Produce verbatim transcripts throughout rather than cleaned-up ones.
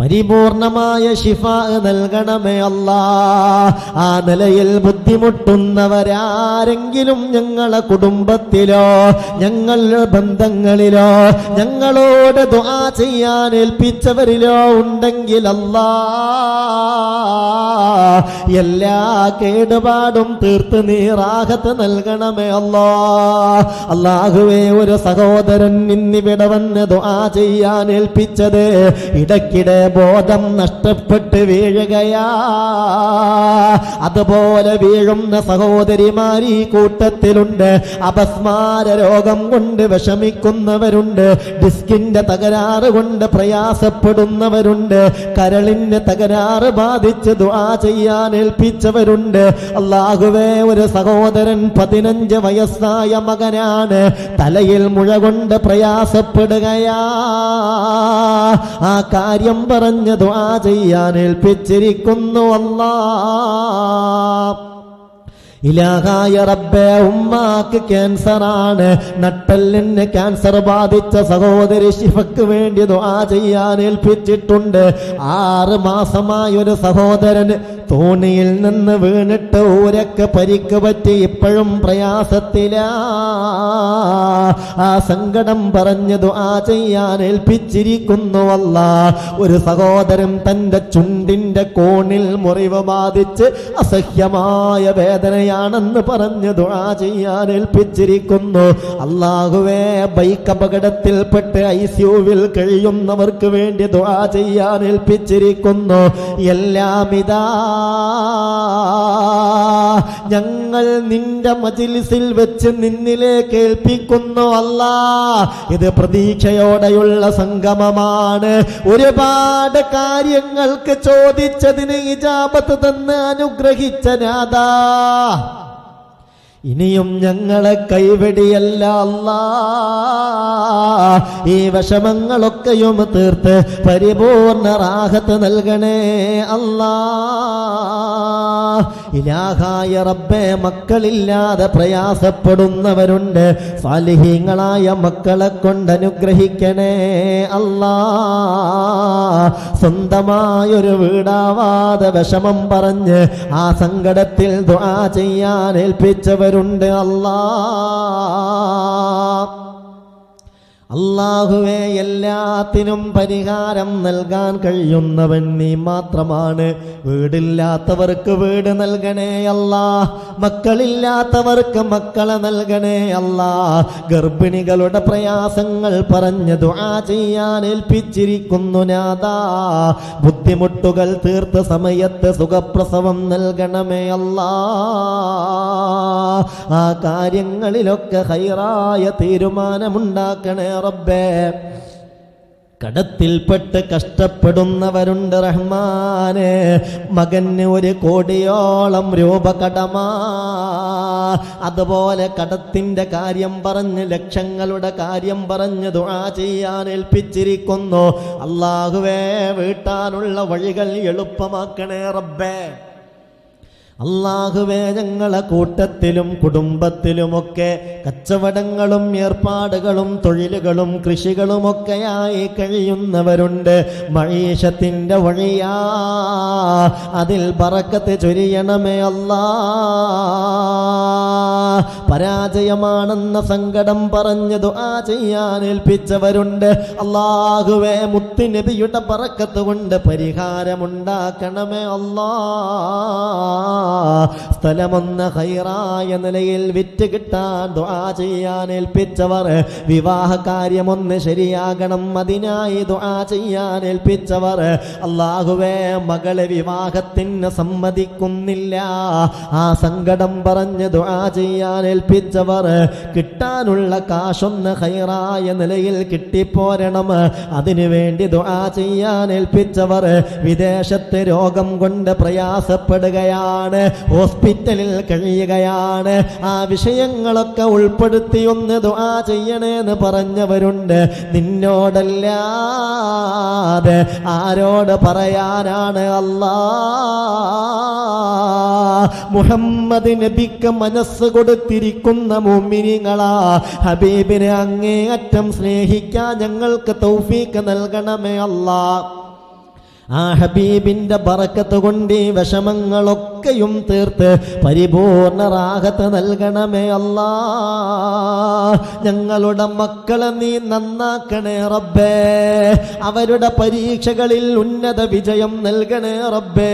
പരിപൂർണമായ ശിഫാ നൽകണമേ അല്ലാ. ആ നിലയിൽ ബുദ്ധിമുട്ടുന്നവരാരെങ്കിലും ഞങ്ങളെ കുടുംബത്തിലോ ഞങ്ങളുടെ ബന്ധങ്ങളിലോ ഞങ്ങളോട് ദുആ ചെയ്യാൻ ഏൽപ്പിച്ചവരിലോ ഉണ്ടെങ്കിൽ അല്ലാ, എല്ലാ കേടുപാടും തീർത്ത് നീ റാഹത്ത് നൽകണമേ അല്ലാ. അല്ലാഹുവേ, ഒരു സഹോദരൻ ഇന്നിവിടെ വന്ന് ദുആ ചെയ്യാൻ ഏൽപ്പിച്ചത് ഇടയ്ക്കിടെ ബോധം നഷ്ടപ്പെട്ട് വീഴുകയാ. അതുപോലെ വീഴുന്ന സഹോദരിമാരീ കൂട്ടത്തിലുണ്ട്. അപസ്മാര രോഗം കൊണ്ട് വിഷമിക്കുന്നവരുണ്ട്, ഡിസ്കിന്റെ തകരാറ് കൊണ്ട് പ്രയാസപ്പെടുന്നവരുണ്ട്, കരളിന്റെ തകരാറ് ബാധിച്ച് ദുആ ചെയ്യാൻ ഏൽപ്പിച്ചവരുണ്ട്. അല്ലാഹുവേ, ഒരു സഹോദരൻ പതിനഞ്ച് വയസ്സായ മകനാണ്, തലയിൽ മുഴ കൊണ്ട് പ്രയാസപ്പെടുകയാ. ആ കാര്യം പറഞ്ഞ് ദുആ ചെയ്യാൻ ഏൽപ്പിച്ചിരിക്കുന്നു അല്ലാ. ഇലാഹായ റബ്ബേ, ഉമ്മാക്ക് ക്യാൻസറാണ്, നട്ടെല്ലിന് ക്യാൻസർ ബാധിച്ച സഹോദരി ശിഫക്ക് വേണ്ടി ദുആ ചെയ്യാൻ ഏൽപ്പിച്ചിട്ടുണ്ട്. ആറ് മാസമായൊരു സഹോദരന് തോണിയിൽ നിന്ന് വീണിട്ട് ഊരക്ക് പരിക്ക് പറ്റി ഇപ്പോഴും പ്രയാസത്തിലാ. ആ സങ്കടം പറഞ്ഞ് ദുആ ചെയ്യാൻ ഏൽപ്പിച്ചിരിക്കുന്നു അല്ലാ. ഒരു സഹോദരൻ തൻ്റെ ചുണ്ടിൻ്റെ കോണിൽ മുറിവ് ബാധിച്ച് അസഹ്യമായ വേദനയാണെന്ന് പറഞ്ഞ് ദുആ ചെയ്യാൻ ഏൽപ്പിച്ചിരിക്കുന്നു. അല്ലാഹുവേ, ബൈക്ക് അപകടത്തിൽപ്പെട്ട് ഐ സിയുവിൽ കഴിയുന്നവർക്ക് വേണ്ടി ദുആ ചെയ്യാൻ ഏൽപ്പിച്ചിരിക്കുന്നു. എല്ലാം ഇതാ, ഞങ്ങൾ നിന്റെ മജ്‌ലിസിൽ വെച്ച് നിന്നിലേക്ക് ഏൽപ്പിക്കുന്നു അല്ലാ. ഇത് പ്രതീക്ഷയോടെയുള്ള സംഗമമാണ്. ഒരുപാട് കാര്യങ്ങൾക്ക് ചോദിച്ചതിന് ഇജാബത്ത് തന്ന് അനുഗ്രഹിച്ച നാഥാ, ഇനിയും ഞങ്ങളെ കൈവെടിയല്ല അല്ലാ. ഈ വിഷമങ്ങളൊക്കെയും തീർത്ത് പരിപൂർണ റാഹത്ത് നൽകണേ അല്ലാ. ഇലാഹായ റബ്ബേ, മക്കളില്ലാതെ പ്രയാസപ്പെടുന്നവരുണ്ട്, സാലിഹീങ്ങളായ മക്കളെ കൊണ്ട് അനുഗ്രഹിക്കണേ അല്ലാ. സ്വന്തമായൊരു വീടാവാതെ വിഷമം പറഞ്ഞ് ആ സങ്കടത്തിൽ ദുആ ചെയ്യാൻ ഏൽപ്പിച്ചവരുണ്ട് അല്ലാ. അല്ലാഹുവേ, എല്ലാത്തിനും പരിഹാരം നൽകാൻ കഴിയുന്നവൻ നീ മാത്രമാണ്. വീടില്ലാത്തവർക്ക് വീട് നൽകണേ അല്ലാ, മക്കളില്ലാത്തവർക്ക് മക്കളെ നൽകണേ അല്ലാ. ഗർഭിണികളുടെ പ്രയാസങ്ങൾ പറഞ്ഞ് ദുആ ചെയ്യാൻ ഏൽപ്പിച്ചിരിക്കുന്നു നാഥാ. ബുദ്ധിമുട്ടുകൾ തീർത്ത് സമയത്ത് സുഖപ്രസവം നൽകണമേ അല്ലാ. ആ കാര്യങ്ങളിലൊക്കെ ഖൈറായ തീരുമാനമുണ്ടാക്കണേ റബ്ബേ. കടത്തിൽപ്പെട്ട് കഷ്ടപ്പെടുന്നവരുണ്ട് റഹ്മാനെ, മകന് ഒരു കോടിയോളം രൂപ കടമാ. അതുപോലെ കടത്തിൻ്റെ കാര്യം പറഞ്ഞ് ലക്ഷങ്ങളുടെ കാര്യം പറഞ്ഞ് ദുആ ചെയ്യാൻ ഏൽപ്പിച്ചിരിക്കുന്നു. അല്ലാഹുവേ, വീട്ടാനുള്ള വഴികൾ എളുപ്പമാക്കണേ റബ്ബേ. അല്ലാഹുവേ, ഞങ്ങളെ കൂട്ടത്തിലും കുടുംബത്തിലുമൊക്കെ കച്ചവടങ്ങളും ഏർപ്പാടുകളും തൊഴിലുകളും കൃഷികളുമൊക്കെയായി കഴിയുന്നവരുണ്ട്. മഈശത്തിൻ്റെ വഴിയാ, അതിൽ ബറക്കത്ത് ചൊരിയണമേ അല്ലാഹ്. പരാജയമാണെന്ന സങ്കടം പറഞ്ഞു ദുആ ചെയ്യാൻ ഏൽപ്പിച്ചവരുണ്ട്. അല്ലാഹുവേ, മുത്തുനബിയുടെ ബറക്കത്ത് കൊണ്ട് പരിഹാരമുണ്ടാക്കണമേ അല്ലാ. സ്ഥലമൊന്ന ഹൈറായ നിലയിൽ വിറ്റ് കിട്ടാൻ ദുആ ചെയ്യാൻ ഏൽപ്പിച്ചവർ, വിവാഹ കാര്യമൊന്ന് ശരിയാകണം അതിനായി ദുആ ചെയ്യാൻ ഏൽപ്പിച്ചവർ, അല്ലാഹുവേ മകളെ വിവാഹത്തിന് സമ്മതിക്കുന്നില്ല ആ സങ്കടം പറഞ്ഞ് ദുആ ചെയ്യാൻ ഏൽപ്പിച്ചവർ, കിട്ടാനുള്ള കാശൊന്ന് ഹൈറായ നിലയിൽ കിട്ടിപ്പോരണം അതിനുവേണ്ടി ദുആ ചെയ്യാൻ ഏൽപ്പിച്ചവർ, വിദേശത്ത് രോഗം കൊണ്ട് പ്രയാസപ്പെടുകയാണ് ഹോസ്പിറ്റലിൽ കഴിയുകയാണ് ആ വിഷയങ്ങളൊക്കെ ഉൾപ്പെടുത്തിയൊന്ന് ദുആ ചെയ്യണേന്ന് പറഞ്ഞവരുണ്ട്. നിന്നോടല്ലാതെ ആരോട് പറയാനാണ് അല്ലാ? മുഹമ്മദ് നബിക്ക് മനസ്സ് കൊടുത്തിരിക്കുന്ന മുഅ്മിനീങ്ങളാ, ഹബീബിനെ അങ്ങേയറ്റം സ്നേഹിക്കാൻ ഞങ്ങൾക്ക് തൗഫീക്ക് നൽകണമേ അല്ലാ. ആ ഹബീബിന്റെ ബറക്കത്ത് കൊണ്ട് ഈ വിഷമങ്ങളൊക്കെയും തീർത്ത് പരിപൂർണ റാഹത്ത് നൽകണമേ അല്ലാ. ഞങ്ങളുടെ മക്കളെ നീ നന്നാക്കണേ റബ്ബേ, അവരുടെ പരീക്ഷകളിൽ ഉന്നത വിജയം നൽകണേ റബ്ബേ.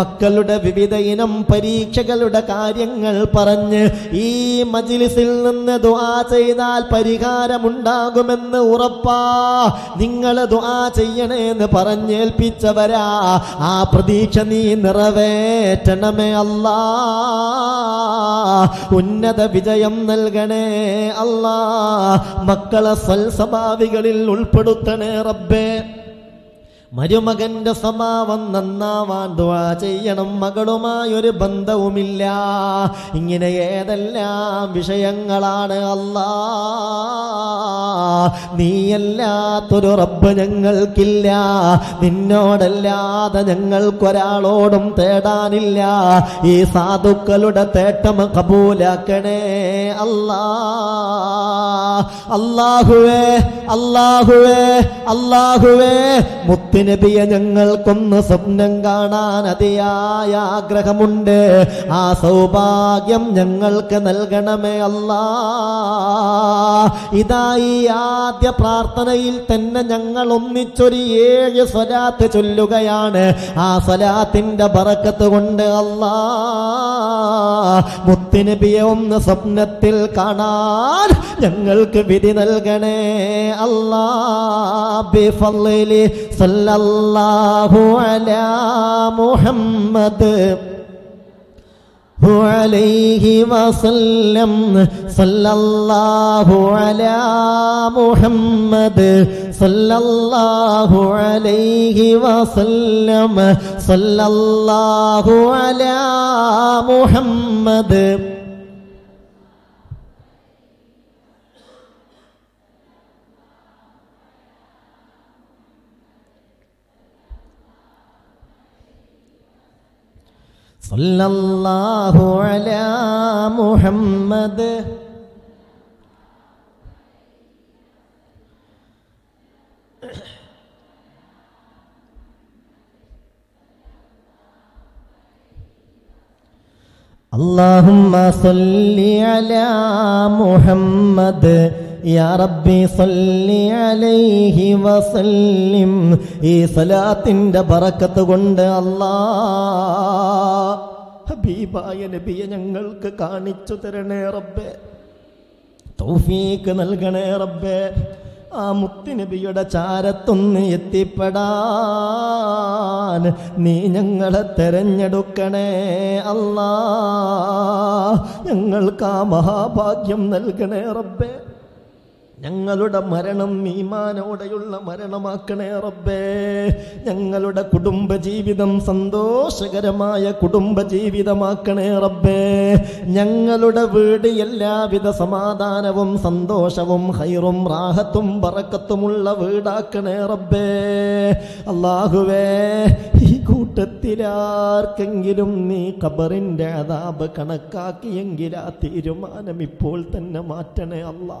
മക്കളുടെ വിവിധ ഇനം പരീക്ഷകളുടെ കാര്യങ്ങൾ പറഞ്ഞ് ഈ മജ്ലിസിൽ നിന്ന് ദുആ ചെയ്താൽ പരിഹാരമുണ്ടാകുമെന്ന് ഉറപ്പാ. നിങ്ങൾ ദുആ ചെയ്യണേന്ന് പറഞ്ഞേൽപ്പി ച്ചവരാ, ആ പ്രതീക്ഷ നീ നിറവേറ്റണമേ അല്ലാ. ഉന്നത വിജയം നൽകണേ അല്ലാ. മക്കളെ സൽസ്വഭാവികളിൽ ഉൾപ്പെടുത്തണേ റബ്ബേ. മരുമകന്റെ സ്വഭാവം നന്നാവാൻ ദുആ ചെയ്യണം. മകളുമായൊരു ബന്ധവുമില്ല. ഇങ്ങനെ ഏതെല്ലാം വിഷയങ്ങളാണ് അല്ലാ. നീയല്ലാത്തൊരു റബ്ബ് ഞങ്ങൾക്കില്ല. നിന്നോടല്ലാതെ ഞങ്ങൾക്കൊരാളോടും തേടാനില്ല. ഈ സാധുക്കളുടെ തേട്ടം കബൂലാക്കണേ അല്ലാ. അല്ലാഹുവേ, അല്ലാഹുവേ, അല്ലാഹുവേ, മുത്ത് നബിയെ ഞങ്ങൾക്കൊന്ന് സ്വപ്നം കാണാൻ അതിയായ ആഗ്രഹമുണ്ട്. ആ സൗഭാഗ്യം ഞങ്ങൾക്ക് നൽകണമേ അല്ലാ. ഇതായി ആദ്യ പ്രാർത്ഥനയിൽ തന്നെ ഞങ്ങൾ ഒന്നിച്ചൊരു ഏഴ് സ്വലാത്ത് ചൊല്ലുകയാണ്. ആ സ്വലാത്തിന്റെ ബറക്കത്ത് കൊണ്ട് അല്ലാ മുത്ത് നബിയെ ഒന്ന് സ്വപ്നത്തിൽ കാണാൻ ഞങ്ങൾക്ക് വിധി നൽകണേ അല്ലാ. ബിഫളിലി സല്ലല്ലാഹു അലാ മുഹമ്മദ് വഅലൈഹി വസല്ലം. സല്ലല്ലാഹു അലാ മുഹമ്മദ് സല്ലല്ലാഹു അലൈഹി വസല്ലം. സല്ലല്ലാഹു അലാ മുഹമ്മദ്. സല്ലല്ലാഹു അലാ മുഹമ്മദ്. അല്ലാഹുമ്മ സല്ലി അലാ മുഹമ്മദ് യാ റബ്ബി സല്ലി അലൈഹി വസല്ലിം. ഈ സലാത്തിന്റെ ബറക്കത്ത് കൊണ്ട് അല്ലാ ഹബീബായ നബിയെ ഞങ്ങൾക്ക് കാണിച്ചു തരണേ റബ്ബേ. തൗഫീക്ക് നൽകണേ റബ്ബേ. ആ മുത്ത് നബിയുടെ ചാരത്തൊന്ന് എത്തിപ്പെടാൻ നീ ഞങ്ങളെ തെരഞ്ഞെടുക്കണേ അല്ലാ. ഞങ്ങൾക്ക് ആ മഹാഭാഗ്യം നൽകണേ റബ്ബേ. ഞങ്ങളുടെ മരണം ഈമാനോടെയുള്ള മരണമാക്കണേ റബ്ബേ. ഞങ്ങളുടെ കുടുംബജീവിതം സന്തോഷകരമായ കുടുംബജീവിതമാക്കണേ റബ്ബേ. ഞങ്ങളുടെ വീട് എല്ലാവിധ സമാധാനവും സന്തോഷവും ഖൈറും റാഹത്തും ബറക്കത്തുമുള്ള വീടാക്കണേ റബ്ബേ. അല്ലാഹുവേ, ഈ കൂട്ടത്തിലാർക്കെങ്കിലും നീ ഖബറിൻ്റെ അദാബ് കണക്കാക്കിയെങ്കിൽ ആ തീരുമാനം ഇപ്പോൾ തന്നെ മാറ്റണേ അല്ലാ.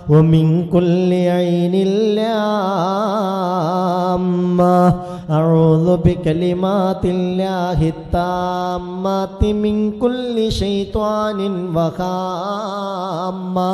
ومن كل عين لامة أعوذ بكلمات الله التامات من كل شيطان وهامة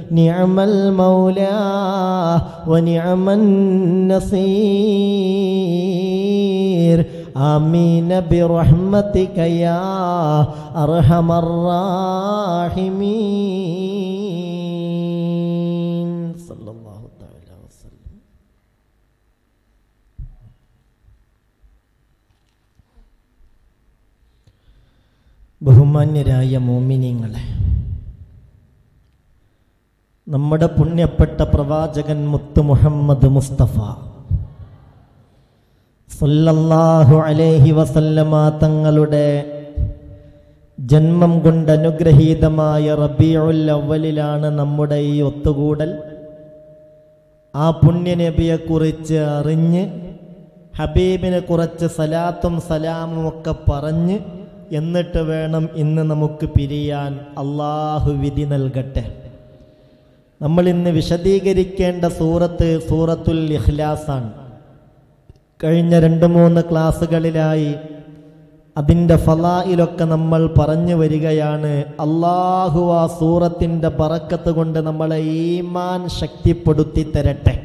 نعم المولى ونعم النصير آمين برحمتك يا أرحم الراحمين صلى الله تعالى وسلم. ബഹുമാന്യരായ മോമിനിങ്ങളെ, നമ്മുടെ പുണ്യപ്പെട്ട പ്രവാചകൻ മുത്ത് മുഹമ്മദ് മുസ്തഫ സല്ലല്ലാഹു അലൈഹി വസല്ലമ തങ്ങളുടെ ജന്മം കൊണ്ട് അനുഗ്രഹീതമായ റബീഉൽ അവ്വലിലാണ് നമ്മുടെ ഈ ഒത്തുകൂടൽ. ആ പുണ്യനബിയെക്കുറിച്ച് അറിഞ്ഞ് ഹബീബിനെ കുറിച്ച് സലാത്തും സലാമും ഒക്കെ പറഞ്ഞ് എന്നിട്ട് വേണം ഇന്ന് നമുക്ക് പിരിയാൻ. അല്ലാഹു വിധി നൽകട്ടെ. നമ്മൾ ഇന്ന് വിശദീകരിക്കേണ്ട സൂറത്ത് സൂറത്തുൽ ഇഖ്ലാസാണ്. കഴിഞ്ഞ രണ്ട് മൂന്ന് ക്ലാസ്സുകളിലായി അതിൻ്റെ ഫളായിലൊക്കെ നമ്മൾ പറഞ്ഞു വരികയാണ്. അല്ലാഹു ആ സൂറത്തിൻ്റെ ബറക്കത്ത് കൊണ്ട് നമ്മളെ ഈമാൻ ശക്തിപ്പെടുത്തി തരട്ടെ.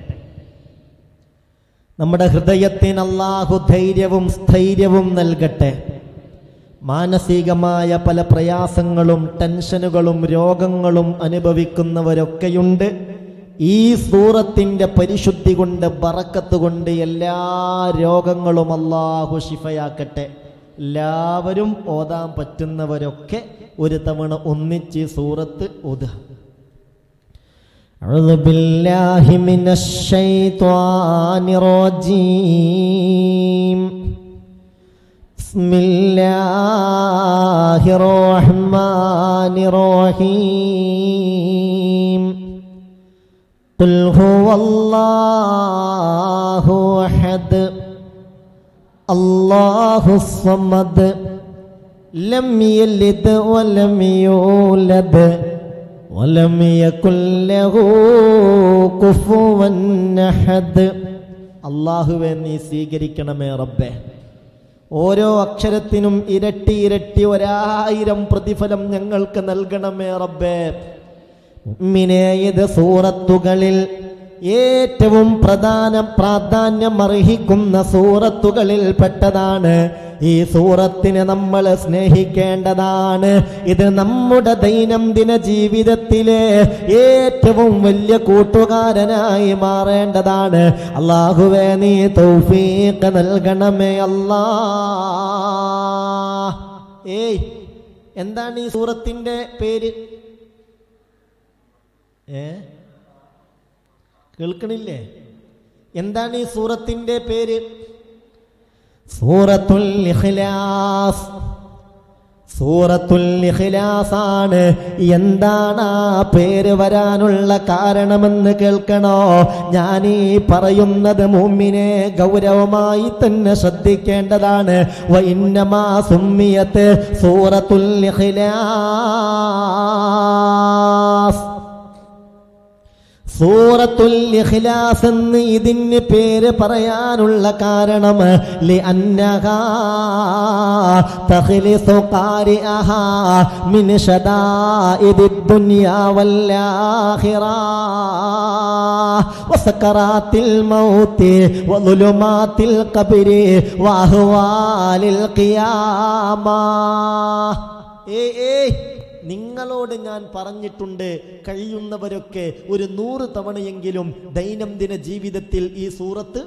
നമ്മുടെ ഹൃദയത്തിന് അല്ലാഹു ധൈര്യവും സ്ഥൈര്യവും നൽകട്ടെ. മാനസികമായ പല പ്രയാസങ്ങളും ടെൻഷനുകളും രോഗങ്ങളും അനുഭവിക്കുന്നവരൊക്കെയുണ്ട്. ഈ സൂറത്തിൻ്റെ പരിശുദ്ധി കൊണ്ട് ബറക്കത്ത് കൊണ്ട് എല്ലാ രോഗങ്ങളും അല്ലാഹു ശിഫയാക്കട്ടെ. എല്ലാവരും ഓതാൻ പറ്റുന്നവരൊക്കെ ഒരു തവണ ഒന്നിച്ച് സൂറത്ത് ഓതുക. അഊദു ബില്ലാഹി മിനശ് ശൈത്വാനിർ റജീം. بسم الله الرحمن الرحيم قل هو الله أحد الله الصمد لم يلد ولم يولد ولم يكن له كفوا أحد. الله ويني سيغريكنا من ربه. ഓരോ അക്ഷരത്തിനും ഇരട്ടി ഇരട്ടി ഒരായിരം പ്രതിഫലം ഞങ്ങൾക്ക് നൽകണമേ റബ്ബേ. ഇത് സൂറത്തുകളിൽ ഏറ്റവും പ്രധാന പ്രാധാന്യം അർഹിക്കുന്ന സൂറത്തുകളിൽ പെട്ടതാണ്. ഈ സൂറത്തിനെ നമ്മൾ സ്നേഹിക്കേണ്ടതാണ്. ഇത് നമ്മുടെ ദൈനംദിന ജീവിതത്തിലെ ഏറ്റവും വലിയ കൂട്ടുകാരനായി മാറേണ്ടതാണ്. അല്ലാഹുവേ നീ തൗഫീഖ് നൽകണമേ അല്ലാ. ഏയ്, എന്താണ് ഈ സൂറത്തിന്റെ പേര്? ഏ, കേൾക്കണില്ലേ? എന്താണ് ഈ സൂറത്തിന്റെ പേര്? സൂറത്തുൽ ഇഖ്ലാസ്. സൂറത്തുൽ ഇഖ്ലാസാണ്. എന്താണ് ആ പേര് വരാനുള്ള കാരണമെന്ന് കേൾക്കണോ? ഞാനീ പറയുന്നത് മുഅ്മിനെ ഗൗരവമായി തന്നെ ശ്രദ്ധിക്കേണ്ടതാണ്. വഇന്നമാ സുമ്മിയത്ത് സൂറത്തുൽ ഇഖ്ലാസ്. സൂറത്തുൽ ഇഖ്ലാസ് എന്ന് ഇതിന് പേര് പറയാനുള്ള കാരണം ലിഅന്നഹാ തഖ്ലിസു ഖാരിഅഹാ മിൻ ശദാഇദിദ് ദുനിയാ വൽ ആഖിറ വസകറാത്തിൽ മൗതി വളുലുമാത്തിൽ ഖബരി വഅഹ്വാലിൽ ഖിയാമ. ഏയ് ഏയ്, നിങ്ങളോട് ഞാൻ പറഞ്ഞിട്ടുണ്ട് കഴിയുന്നവരൊക്കെ ഒരു നൂറ് തവണയെങ്കിലും ദൈനംദിന ജീവിതത്തിൽ ഈ സൂറത്ത്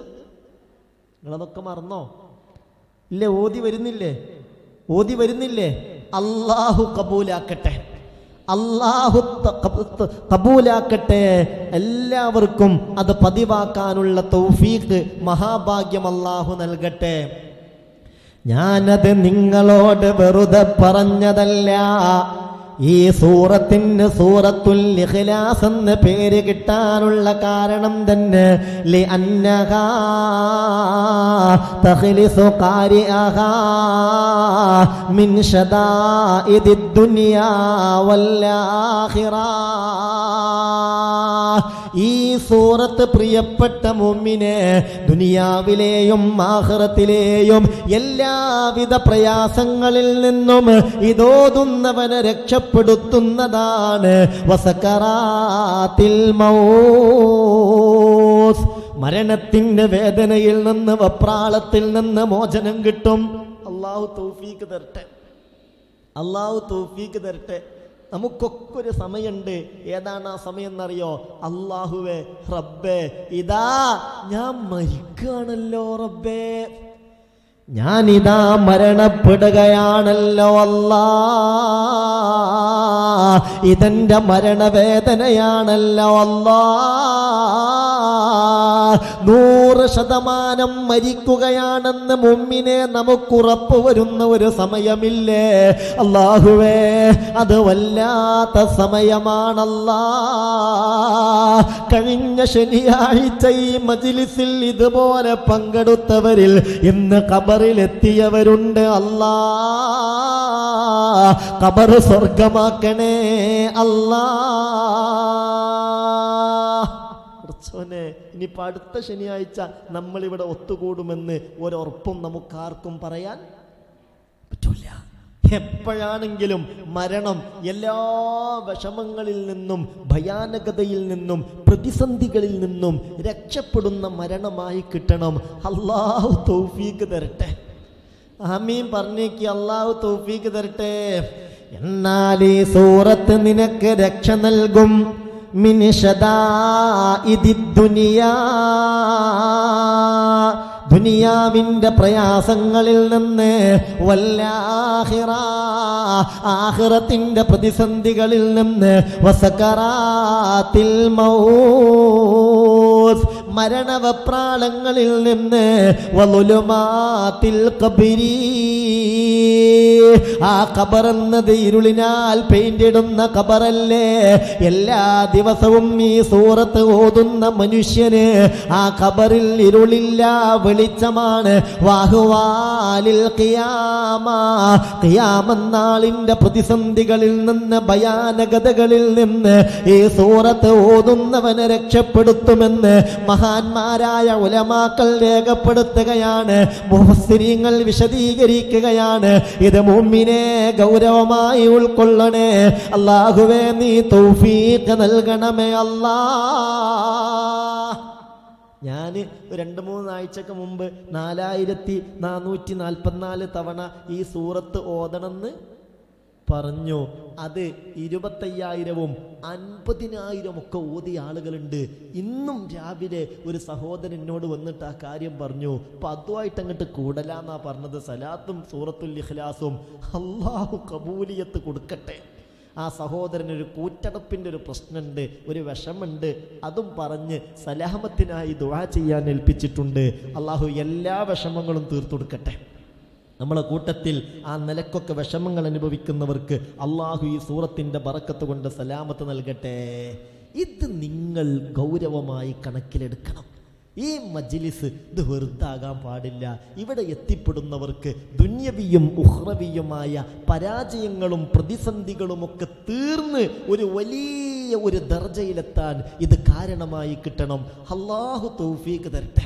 നിങ്ങളതൊക്കെ മറന്നോ? ഇല്ലേ? ഓതി വരുന്നില്ലേ? ഓതി വരുന്നില്ലേ? അള്ളാഹു കബൂലാക്കട്ടെ, അള്ളാഹു കബൂലാക്കട്ടെ. എല്ലാവർക്കും അത് പതിവാക്കാനുള്ള തൗഫീഖ്, മഹാഭാഗ്യം അള്ളാഹു നൽകട്ടെ. ഞാനത് നിങ്ങളോട് വെറുതെ പറഞ്ഞതല്ല. ഈ സൂറത്തിന് സൂറത്തുൽ ഇഖ്ലാസ് എന്ന പേര് കിട്ടാനുള്ള കാരണം തന്നെ ലിഅന്നഹാ തഖ്ലിസു ഖാരിഅഹാ മിൻ ശദാഇദിദ് ദുനിയാ വൽ ആഖിറഹ. ഈ സൂറത്ത് പ്രിയപ്പെട്ട മുഅ്മിനെ ദുനിയാവിലെയും ആഖിറത്തിലെയും എല്ലാവിധ പ്രയാസങ്ങളിൽ നിന്നും ഇതോതുന്നവനെ രക്ഷപ്പെടുത്തുന്നതാണ്. വസകറാത്തിൽ മൗത്ത്, മരണത്തിന്റെ വേദനയിൽ നിന്ന്, വെപ്രാളത്തിൽ നിന്ന് മോചനം കിട്ടും. അല്ലാഹു തൗഫീഖ് തരട്ടെ, അല്ലാഹു തൗഫീഖ് തരട്ടെ. നമുക്കൊക്കെ ഒരു സമയമുണ്ട്. ഏതാണ് ആ സമയം എന്നറിയോ? അല്ലാഹുവേ റബ്ബേ, ഇതാ ഞാൻ മരിക്കുകയാണല്ലോ റബ്ബേ, ഞാനിതാ മരണപ്പെടുകയാണല്ലോ അല്ലാ, ഇതെന്റെ മരണവേദനയാണല്ലോ അല്ലാ, നൂറ് ശതമാനം മരിക്കുകയാണെന്ന് മുമ്മിനെ നമുക്കുറപ്പ് വരുന്ന ഒരു സമയമില്ലേ? അല്ലാഹുവേ അത് വല്ലാത്ത സമയമാണല്ലാ. കഴിഞ്ഞ ശനിയാഴ്ച ഈ മജ്‌ലിസിൽ ഇതുപോലെ പങ്കെടുത്തവരിൽ ഇന്ന് ഖബറിലെത്തിയവരുണ്ട്. അല്ലാ ഖബർ സ്വർഗമാക്കണേ അല്ലാ. നെ ഇനിയിപ്പോൾ അടുത്ത ശനിയാഴ്ച നമ്മളിവിടെ ഒത്തുകൂടുമെന്ന് ഒരൊറപ്പും നമുക്കാർക്കും പറയാൻ പറ്റൂല. എപ്പോഴാണെങ്കിലും മരണം എല്ലാ വിഷമങ്ങളിൽ നിന്നും, ഭയാനകതയിൽ നിന്നും, പ്രതിസന്ധികളിൽ നിന്നും രക്ഷപ്പെടുന്ന മരണമായി കിട്ടണം. അല്ലാഹു തൗഫീഖ് തരട്ടെ. ആമീൻ പറഞ്ഞേക്ക്. അല്ലാഹു തൗഫീഖ് തരട്ടെ. എന്നാൽ ഈ സൂറത്ത് നിനക്ക് രക്ഷ നൽകും. മിൻ ശദാഇദിദ് ദുനിയാ, ദുനിയാവിൻ്റെ പ്രയാസങ്ങളിൽ നിന്ന്, വൽ ആഖിറ, ആഖിറത്തിൻ്റെ പ്രതിസന്ധികളിൽ നിന്ന്, വസകറാത്തിൽ മൗത്ത്, മരണവപ്രാളങ്ങളിൽ നിന്ന്, വളുലുമാത്തിൽ ഖബരി, ആ ഖബറെന്നത് ഇരുളിനാൽ പെയിന്റ് ഇടുന്ന ഖബറല്ലേ? എല്ലാ ദിവസവും ഈ സൂറത്ത് ഓതുന്ന മനുഷ്യന് ആ ഖബറിൽ ഇരുളില്ല, വെളിച്ചമാണ്. വഹുവാലിൽ ഖിയാമ, ഖിയാമനാളിന്റെ പ്രതിസന്ധികളിൽ നിന്ന്, ഭയാനകതകളിൽ നിന്ന് ഈ സൂറത്ത് ഓതുന്നവനെ രക്ഷപ്പെടുത്തുമെന്ന് മഹാന്മാരായ ഉലമാക്കൾ രേഖപ്പെടുത്തുകയാണ്, മുഫസ്സിരീങ്ങൾ വിശദീകരിക്കുകയാണ്. ഇത് മുഅ്മിനെ ഗൗരവമായി ഉൾക്കൊള്ളണേ. അല്ലാഹുവേ നീ തൗഫീഖ് നൽകണമേ അല്ലാ. ഞാൻ രണ്ട് മൂന്നാഴ്ചക്ക് മുമ്പ് നാലായിരത്തി നാനൂറ്റി നാൽപ്പത്തിനാല് തവണ ഈ സൂറത്ത് ഓതണമെന്ന് പറഞ്ഞു. അത് ഇരുപത്തയ്യായിരവും അൻപതിനായിരം ഒക്കെ ഓതിയ ആളുകളുണ്ട്. ഇന്നും രാവിലെ ഒരു സഹോദരൻ എന്നോട് വന്നിട്ട് ആ കാര്യം പറഞ്ഞു. അപ്പം അതുമായിട്ട് അങ്ങോട്ട് കൂടലാന്നാ പറഞ്ഞത്. സലാത്തും സൂറത്തുൽ ഇഖ്ലാസും അല്ലാഹു കബൂലിയത്ത് കൊടുക്കട്ടെ. ആ സഹോദരനൊരു കൂറ്റടപ്പിൻ്റെ ഒരു പ്രശ്നമുണ്ട്, ഒരു വിഷമുണ്ട്. അതും പറഞ്ഞ് സലാമത്തിനായി ദുആ ചെയ്യാൻ ഏൽപ്പിച്ചിട്ടുണ്ട്. അല്ലാഹു എല്ലാ വിഷമങ്ങളും തീർത്തു കൊടുക്കട്ടെ. നമ്മളെ കൂട്ടത്തിൽ ആ നിലക്കൊക്കെ വിഷമങ്ങൾ അനുഭവിക്കുന്നവർക്ക് അല്ലാഹു ഈ സൂറത്തിൻ്റെ ബറക്കത്ത് കൊണ്ട് സലാമത്ത് നൽകട്ടെ. ഇത് നിങ്ങൾ ഗൗരവമായി കണക്കിലെടുക്കണം. ഈ മജ്‌ലിസ് ഇത് വെറുതാകാൻ പാടില്ല. ഇവിടെ എത്തിപ്പെടുന്നവർക്ക് ദുന്യവിയും ഉഹ്റവിയുമായ പരാജയങ്ങളും പ്രതിസന്ധികളുമൊക്കെ തീർന്ന് ഒരു വലിയ ഒരു ദർജയിലെത്താൻ ഇത് കാരണമായി കിട്ടണം. അല്ലാഹു തൗഫീഖ് തരട്ടെ.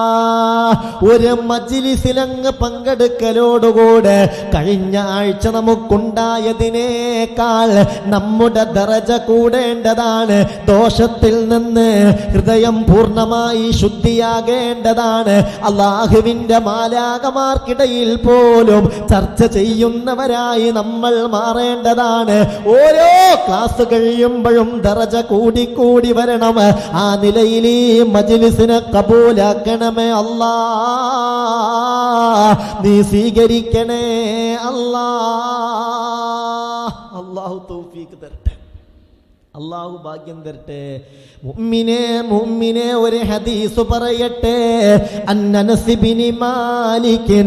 ഒരു മജ്ലിസിലങ്ങ് പങ്കെടുക്കലോടുകൂടെ കഴിഞ്ഞ ആഴ്ച നമുക്കുണ്ടായതിനേക്കാൾ നമ്മുടെ ദറജ കൂടേണ്ടതാണ്. ദോഷത്തിൽ നിന്ന് ഹൃദയം പൂർണ്ണമായി ശുദ്ധിയാകേണ്ടതാണ്. അല്ലാഹുവിൻ്റെ മാലാകമാർക്കിടയിൽ പോലും ചർച്ച ചെയ്യുന്നവരായി നമ്മൾ മാറേണ്ടതാണ്. ഓരോ ക്ലാസ് കഴിയുമ്പോഴും ദറജ കൂടിക്കൂടി വരണം. ആ നിലയിൽ ഈ മജ്ലിസിനെ കബൂലാക്കണമേ അല്ലാ, നീ സ്വീകരിക്കണേ അല്ലാ. അല്ലാഹു തൗഫീഖ് തരട്ടെ, അള്ളാഹു ഭാഗ്യം തരട്ടെ. മുഅ്മിനേ മുഅ്മിനേ ഒരു ഹദീസ് പറയട്ടെ. അൻഅനസ് ബിൻ മാലിക്